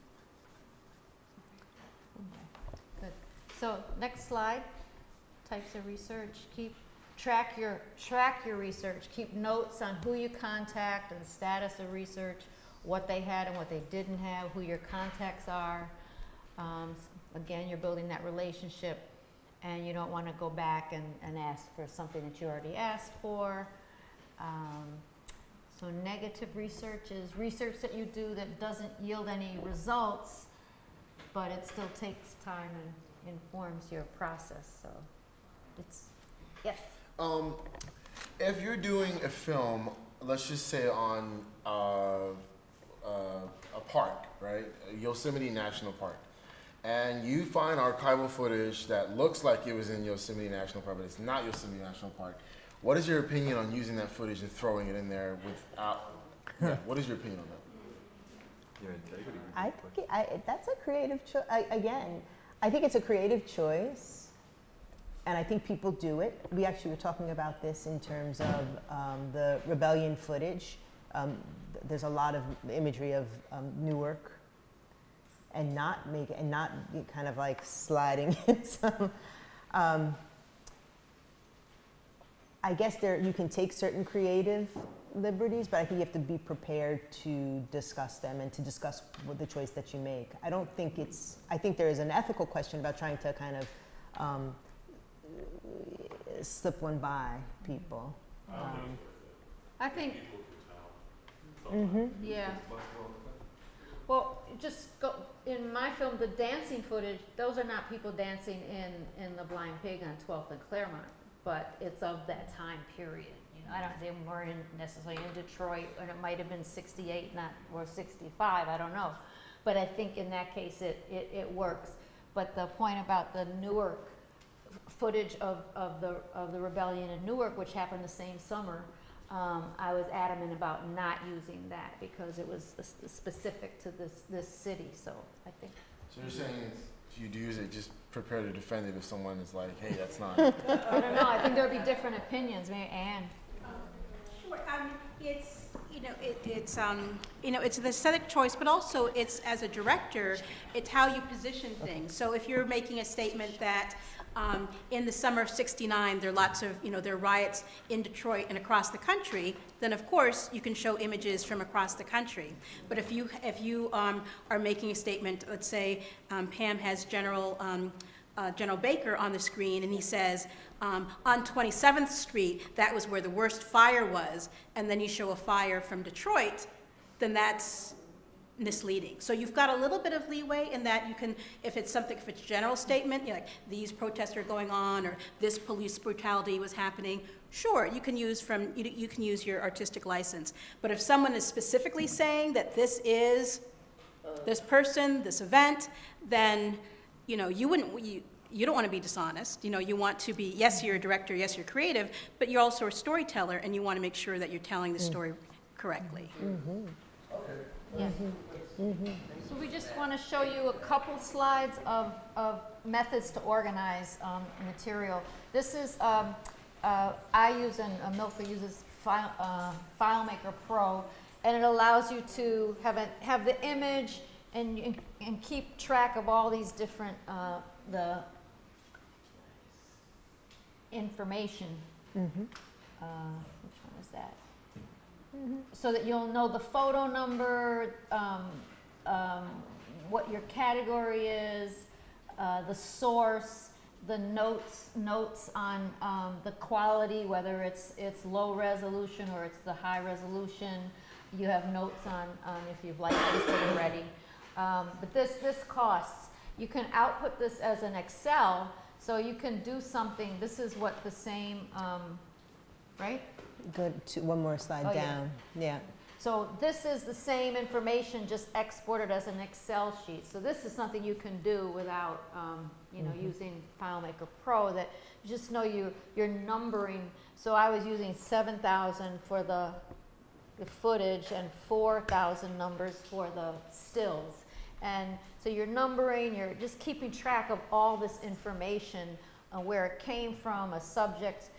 Okay, good. So next slide. Types of research. Track your research. Keep notes on who you contact and the status of research, what they had and what they didn't have, who your contacts are. Again, you're building that relationship, and you don't want to go back and ask for something that you already asked for. So negative research is research that you do that doesn't yield any results, but it still takes time and informs your process. So it's, yes? If you're doing a film, let's just say on a park, right? Yosemite National Park. And you find archival footage that looks like it was in Yosemite National Park, but it's not Yosemite National Park. What is your opinion on using that footage and throwing it in there without, yeah, what is your opinion on that? Your integrity. I think that's a creative choice. Again, I think it's a creative choice, and I think people do it. We actually were talking about this in terms of the rebellion footage. There's a lot of imagery of Newark, and not kind of like sliding in some. I guess you can take certain creative liberties, but I think you have to be prepared to discuss them and to discuss the choice that you make. I don't think it's, I think there is an ethical question about trying to kind of slip one by people. I think, yeah. Well, just go, in my film, the dancing footage, those are not people dancing in The Blind Pig on 12th and Claremont, but it's of that time period. You know, I don't, they weren't necessarily in Detroit, and it might have been 68, not, or 65, I don't know. But I think in that case, it works. But the point about the Newark footage of the rebellion in Newark, which happened the same summer, I was adamant about not using that because it was specific to this city. So I think. So you're saying if you do use it, just prepare to defend it if someone is like, "Hey, that's not." I don't know. I think there'll be different opinions. Maybe Anne. Sure. It's it's an aesthetic choice, but also it's as a director, it's how you position things. So if you're making a statement that. In the summer of '69, there are lots of, there are riots in Detroit and across the country, then of course you can show images from across the country. But if you are making a statement, let's say Pam has General Baker on the screen and he says, on 27th Street, that was where the worst fire was, and then you show a fire from Detroit, then that's misleading. So you've got a little bit of leeway in that you can, if it's a general statement, like these protests are going on or this police brutality was happening, sure, you can use you can use your artistic license. But if someone is specifically saying that this is this person, this event, then you don't want to be dishonest. You want to be, yes, you're a director, yes, you're creative, but you're also a storyteller and you want to make sure that you're telling the story correctly. Mm-hmm. Okay. Yeah. Mm-hmm. So we just want to show you a couple slides of methods to organize material. This is, I use and Amilca uses FileMaker Pro, and it allows you to have the image and keep track of all these different the information. Mm-hmm. Which one is that? So that you'll know the photo number, what your category is, the source, the notes on the quality, whether it's low resolution or it's the high resolution. You have notes on if you've licensed it already. But this costs. You can output this as an Excel, so you can do something. This is what the same, right? Go to one more slide down. Yeah. So this is the same information, just exported as an Excel sheet. So this is something you can do without, using FileMaker Pro. That you just know you're numbering. So I was using 7,000 for the footage and 4,000 numbers for the stills. And so you're numbering. You're just keeping track of all this information, where it came from, a subject.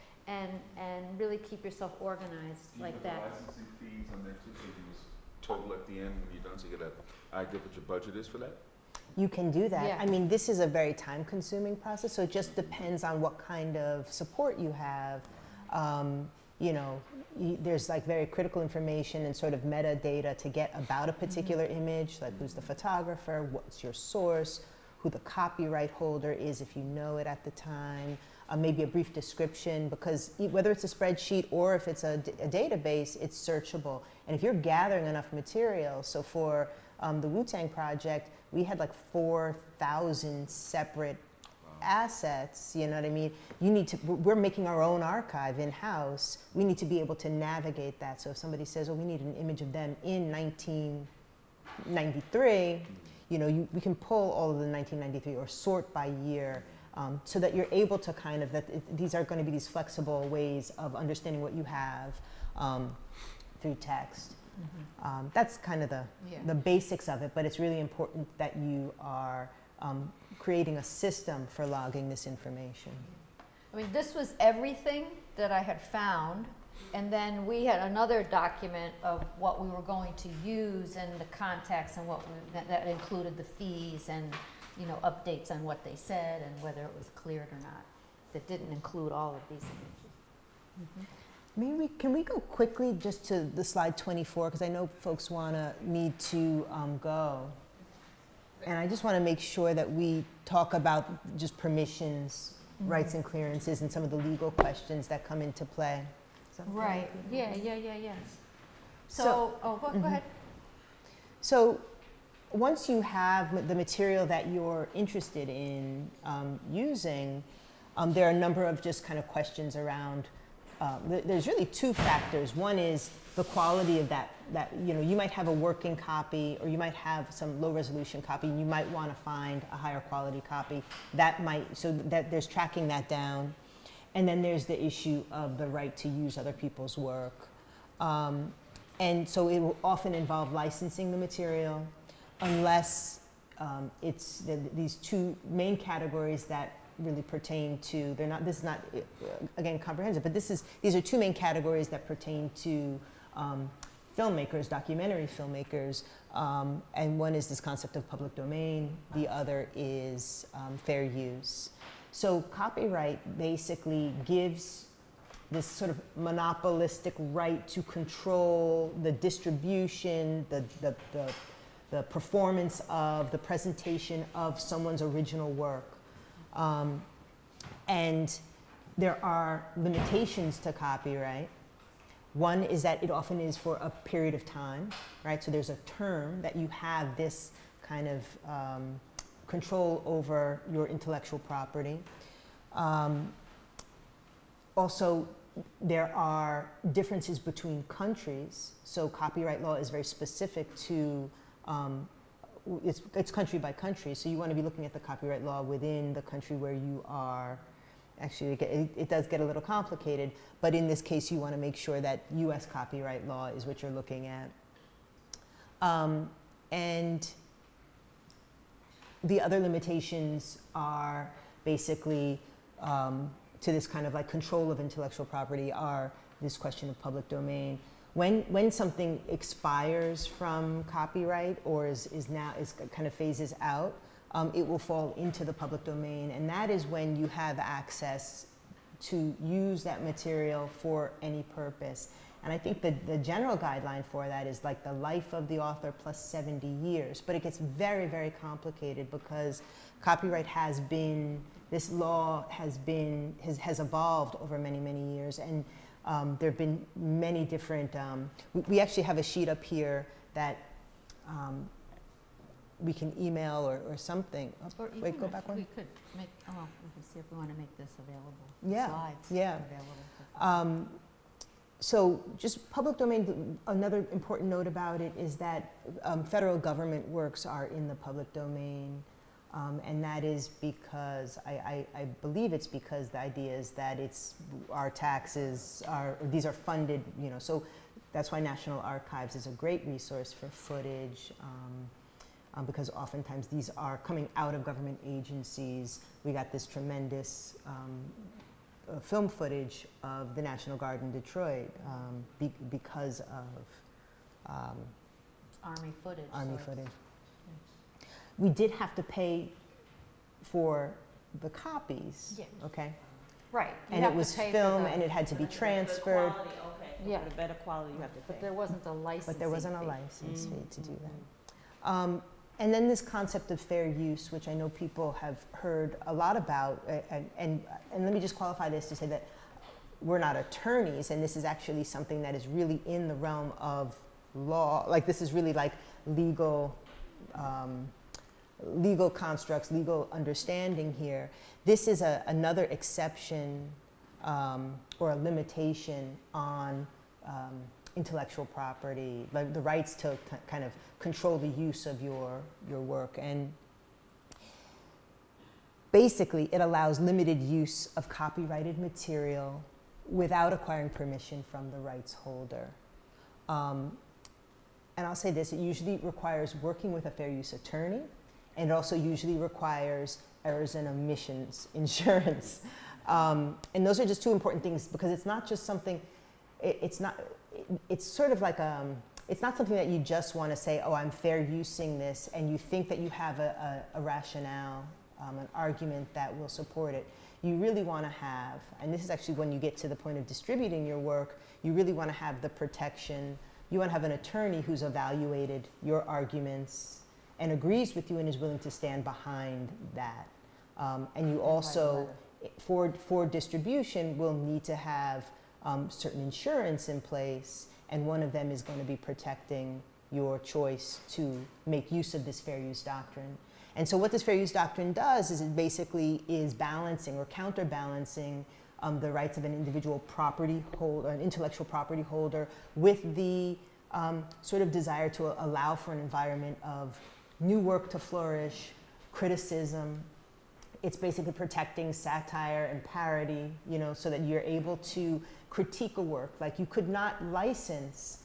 And really keep yourself organized like that. The licensing fees on there too, so you can just total at the end when you're done, so you get an idea what your budget is for that? You can do that. Yeah. I mean, this is a very time-consuming process, so it just depends on what kind of support you have. There's like very critical information and sort of metadata to get about a particular image, like who's the photographer, what's your source, who the copyright holder is if you know it at the time. maybe a brief description, because whether it's a spreadsheet or if it's a database, it's searchable. And if you're gathering enough material, so for the Wu-Tang Project, we had like 4,000 separate assets, you know what I mean? You need to, we're making our own archive in-house. We need to be able to navigate that. So if somebody says, oh, we need an image of them in 1993, you know, we can pull all of the 1993 or sort by year, so that you're able to kind of, these are going to be these flexible ways of understanding what you have through text. Mm-hmm. That's kind of the basics of it, but it's really important that you are creating a system for logging this information. I mean, this was everything that I had found, and then we had another document of what we were going to use and the contacts and what we, that included the fees and, you know, updates on what they said and whether it was cleared or not. That didn't include all of these images. Mm-hmm. Maybe, can we go quickly just to the slide 24, because I know folks need to go. And I just want to make sure that we talk about just permissions, mm-hmm. rights and clearances, and some of the legal questions that come into play. Right. Yeah. So oh, go ahead. So once you have the material that you're interested in using, there are a number of just kind of questions around. There's really two factors. One is the quality of that, you know, you might have a working copy or you might have some low resolution copy and you might want to find a higher quality copy. That might, so that there's tracking that down. And then there's the issue of the right to use other people's work. And so it will often involve licensing the material unless it's these two main categories that really pertain to, they're not, this is not, again, comprehensive, but this is, these are two main categories that pertain to filmmakers, documentary filmmakers, and one is this concept of public domain, the other is fair use. So copyright basically gives this sort of monopolistic right to control the distribution, the performance of, the presentation of someone's original work. And there are limitations to copyright. One is that it often is for a period of time, right? So there's a term that you have this kind of control over your intellectual property. Also, there are differences between countries. So copyright law is very specific to it's country by country, so you want to be looking at the copyright law within the country where you are. Actually, it does get a little complicated, but in this case, you want to make sure that U.S. copyright law is what you're looking at. And the other limitations are basically to this kind of like control of intellectual property are this question of public domain. When something expires from copyright or is kind of phases out, it will fall into the public domain, and that is when you have access to use that material for any purpose. And I think that the general guideline for that is like the life of the author plus 70 years, but it gets very, very complicated because copyright has been, this law has been, has evolved over many, many years. And there have been many different, we actually have a sheet up here that we can email or something. Oh, or wait, go back one. We could make, oh, well, we can see if we want to make this available. Yeah. Slides available. So just public domain, another important note about it is that federal government works are in the public domain. And that is because, I believe it's because the idea is that it's our taxes, these are funded, you know, so that's why National Archives is a great resource for footage, because oftentimes these are coming out of government agencies. We got this tremendous film footage of the National Guard in Detroit because of Army footage. We did have to pay for the copies, okay? Right. And it was film, and it had to be transferred. Quality, okay. Yeah. For the better quality, you have to pay. But there wasn't a license fee to do that. And then this concept of fair use, which I know people have heard a lot about, and let me just qualify this to say that we're not attorneys, and this is actually something that is really in the realm of law. Like, this is really like legal, legal constructs, legal understanding here. This is another exception or a limitation on intellectual property, like the rights to kind of control the use of your work. And basically, it allows limited use of copyrighted material without acquiring permission from the rights holder. And I'll say this, it usually requires working with a fair use attorney, and it also usually requires errors and omissions insurance. And those are just two important things, because it's not just something, it's sort of like, it's not something that you just want to say, oh, I'm fair using this, and you think that you have a rationale, an argument that will support it. You really want to have, and this is actually when you get to the point of distributing your work, you really want to have the protection, you want to have an attorney who's evaluated your arguments and agrees with you and is willing to stand behind that. And you also, for distribution, will need to have certain insurance in place, and one of them is going to be protecting your choice to make use of this fair use doctrine. And so what this fair use doctrine does is it basically is balancing or counterbalancing the rights of an individual property holder, an intellectual property holder, with the sort of desire to allow for an environment of new work to flourish, criticism. It's basically protecting satire and parody, you know, so that you're able to critique a work. Like, you could not license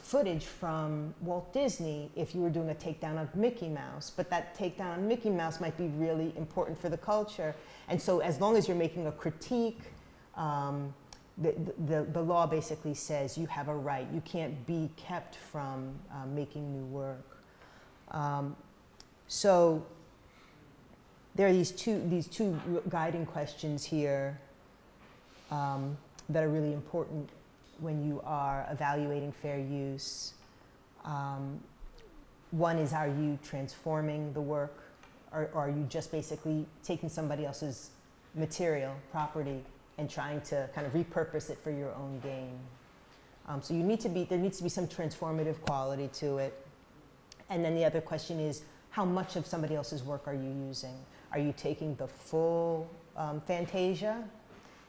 footage from Walt Disney if you were doing a takedown of Mickey Mouse, but that takedown on Mickey Mouse might be really important for the culture. And so as long as you're making a critique, the law basically says you have a right. You can't be kept from making new work. So there are these two guiding questions here that are really important when you are evaluating fair use. One is, are you transforming the work, or are you just basically taking somebody else's material, property, and trying to kind of repurpose it for your own gain? So you need to be, there needs to be some transformative quality to it. And then the other question is, how much of somebody else's work are you using? Are you taking the full Fantasia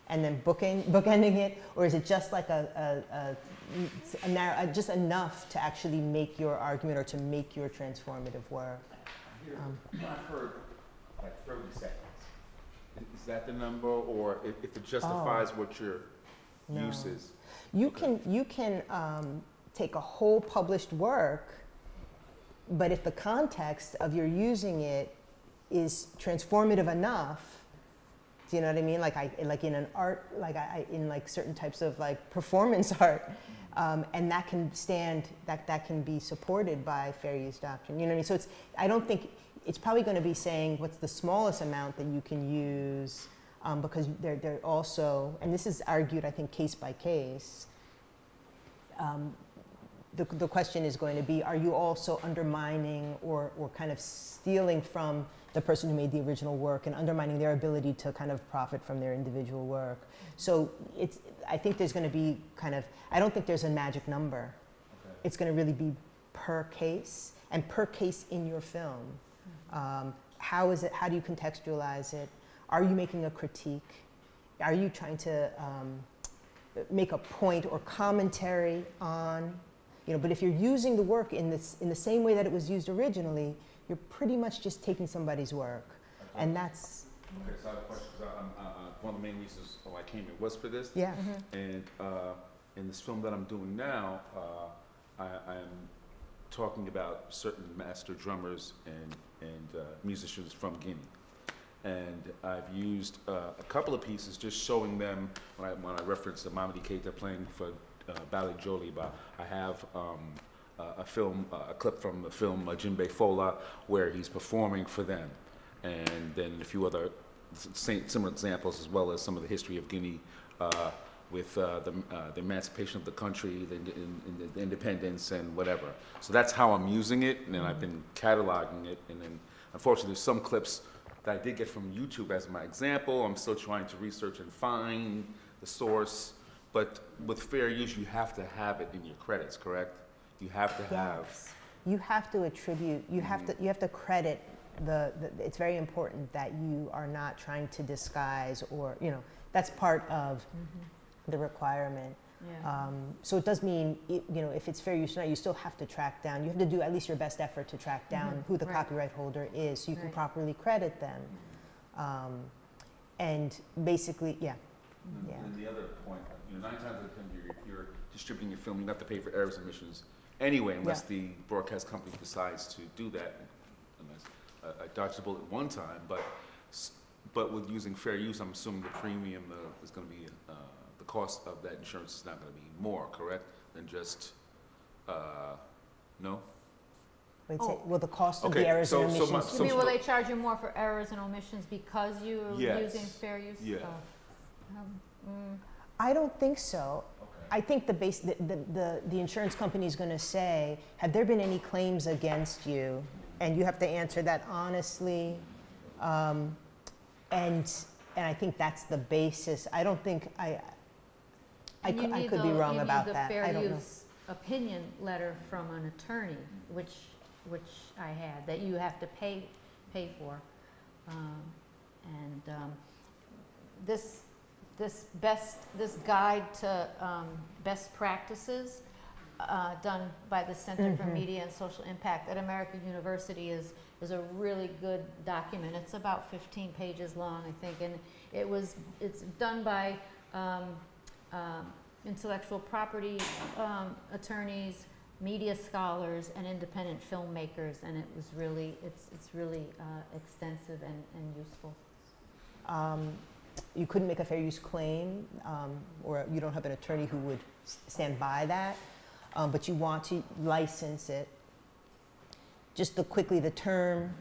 and then bookending it, or is it just like just enough to actually make your argument or to make your transformative work? Here, I've heard like 30 seconds. Is that the number, or if it justifies what your use is? You can take a whole published work, but if the context of your using it is transformative enough. Do you know what I mean? Like, in certain types of like performance art, and that can stand, that can be supported by fair use doctrine. You know what I mean? So it's, I don't think it's probably going to be saying what's the smallest amount that you can use, because they're also, and this is argued I think case by case. The question is going to be, are you also undermining or kind of stealing from the person who made the original work and undermining their ability to kind of profit from their individual work? So it's, I think there's going to be kind of, I don't think there's a magic number. Okay. It's going to really be per case, and per case in your film. How is it, how do you contextualize it? Are you making a critique? Are you trying to make a point or commentary on, you know, but if you're using the work in the same way that it was used originally, you're pretty much just taking somebody's work. Okay. And that's... Okay, so I have a question, because one of the main reasons why I came here was for this. Yeah. Mm-hmm. And in this film that I'm doing now, I'm talking about certain master drummers and musicians from Guinea. And I've used a couple of pieces just showing them, when I reference the Mamadi Keita playing for Bally Jolie, but I have... a clip from the film Djembe Fola, where he's performing for them, and then a few other similar examples, as well as some of the history of Guinea with the emancipation of the country, the independence, and whatever. So that's how I'm using it, and then I've been cataloging it. And then, unfortunately, there's some clips that I did get from YouTube as my example. I'm still trying to research and find the source. But with fair use, you have to have it in your credits, correct? You have to have. Yes. You have to attribute. You have to. You have to credit. It's very important that you are not trying to disguise, or that's part of the requirement. Yeah. So it does mean, if it's fair use or not, you still have to track down. You have to do at least your best effort to track down who the copyright holder is, so you can properly credit them. And basically, And the other point, 9 times out of 10, you're distributing your film. You have to pay for errors and omissions anyway, unless the broadcast company decides to do that. Unless I dodged the bullet at one time, but with using fair use, I'm assuming the premium is going to be. The cost of that insurance is not going to be more, correct, than just, no? Wait, well, the cost of the errors and omissions. You mean, will they charge you more for errors and omissions because you're using fair use? Yeah. I don't think so. Okay. I think the insurance company is going to say, have there been any claims against you? And you have to answer that honestly. And I think that's the basis. I don't think I could be wrong about that. I don't know. You need the fair use opinion letter from an attorney, which I had, that you have to pay for. This guide to best practices done by the Center for Media and Social Impact at American University is a really good document. It's about 15 pages long, I think, and it's done by intellectual property attorneys, media scholars, and independent filmmakers, and it was really it's really extensive and useful. You couldn't make a fair use claim, or you don't have an attorney who would stand by that, but you want to license it. Just the term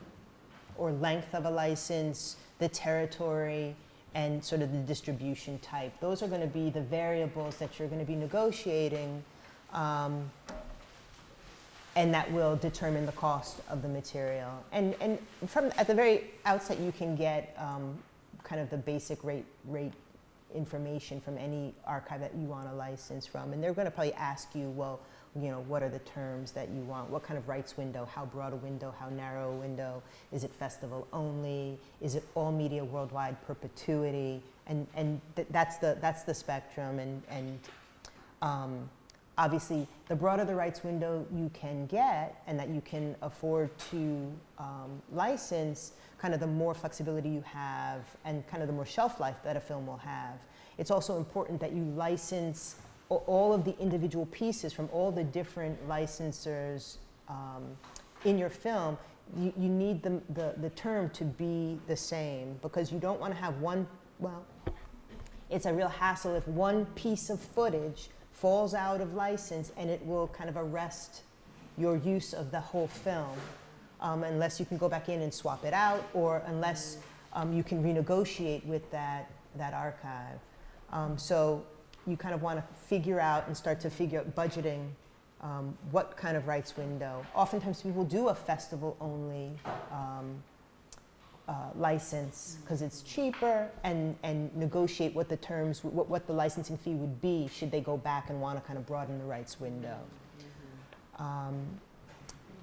or length of a license, the territory, and sort of the distribution type. Those are going to be the variables that you're going to be negotiating, and that will determine the cost of the material. And from at the very outset, you can get kind of the basic rate information from any archive that you want a license from, and they're going to probably ask you, well, what are the terms that you want? What kind of rights window? How broad a window? How narrow a window? Is it festival only? Is it all media worldwide perpetuity? And that's the spectrum. And obviously, the broader the rights window you can get and that you can afford to license, kind of the more flexibility you have and kind of the more shelf life that a film will have. It's also important that you license all of the individual pieces from all the different licensors in your film. You need the term to be the same, because you don't want to have one, well, it's a real hassle if one piece of footage falls out of license, and it will kind of arrest your use of the whole film, unless you can go back in and swap it out, or unless you can renegotiate with that archive. So you kind of want to figure out and start to figure out budgeting, what kind of rights window. Oftentimes people do a festival only license because it's cheaper, and negotiate what the terms, what the licensing fee would be should they go back and want to kind of broaden the rights window.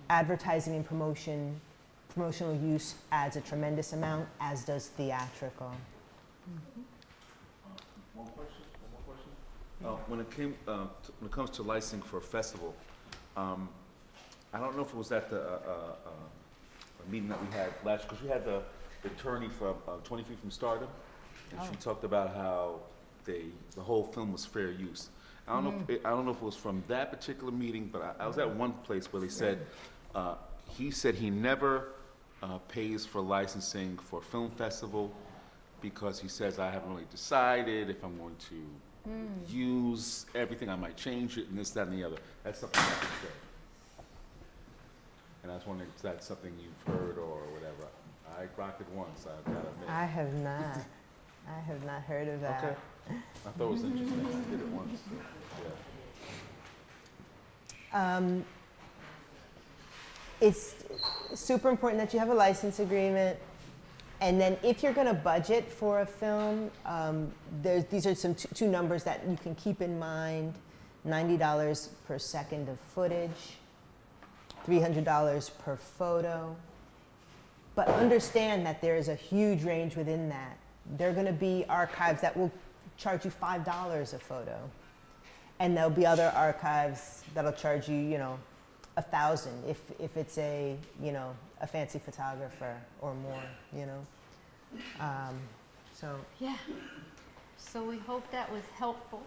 Advertising and promotional use adds a tremendous amount, as does theatrical. One question? When it comes to licensing for a festival, I don't know if it was at the meeting that we had last, because we had the attorney from 20 Feet from Stardom, and she talked about how the whole film was fair use. I don't know if it was from that particular meeting, but I was at one place where they said he said he never pays for licensing for a film festival, because he says, I haven't really decided if I'm going to use everything, I might change it, and this, that, and the other. That's something that you said. And I was wondering if that's something you've heard or whatever. I rocked it once, I've got to admit. I have not. I have not heard of that. Okay. I thought it was interesting. I did it once. Yeah. It's super important that you have a license agreement. And then if you're going to budget for a film, these are some two numbers that you can keep in mind. $90 per second of footage, $300 per photo. But understand that there is a huge range within that. There are going to be archives that will charge you $5 a photo. And there'll be other archives that'll charge you, you know, $1,000 if it's a, you know, a fancy photographer or more, you know. So yeah. So we hope that was helpful.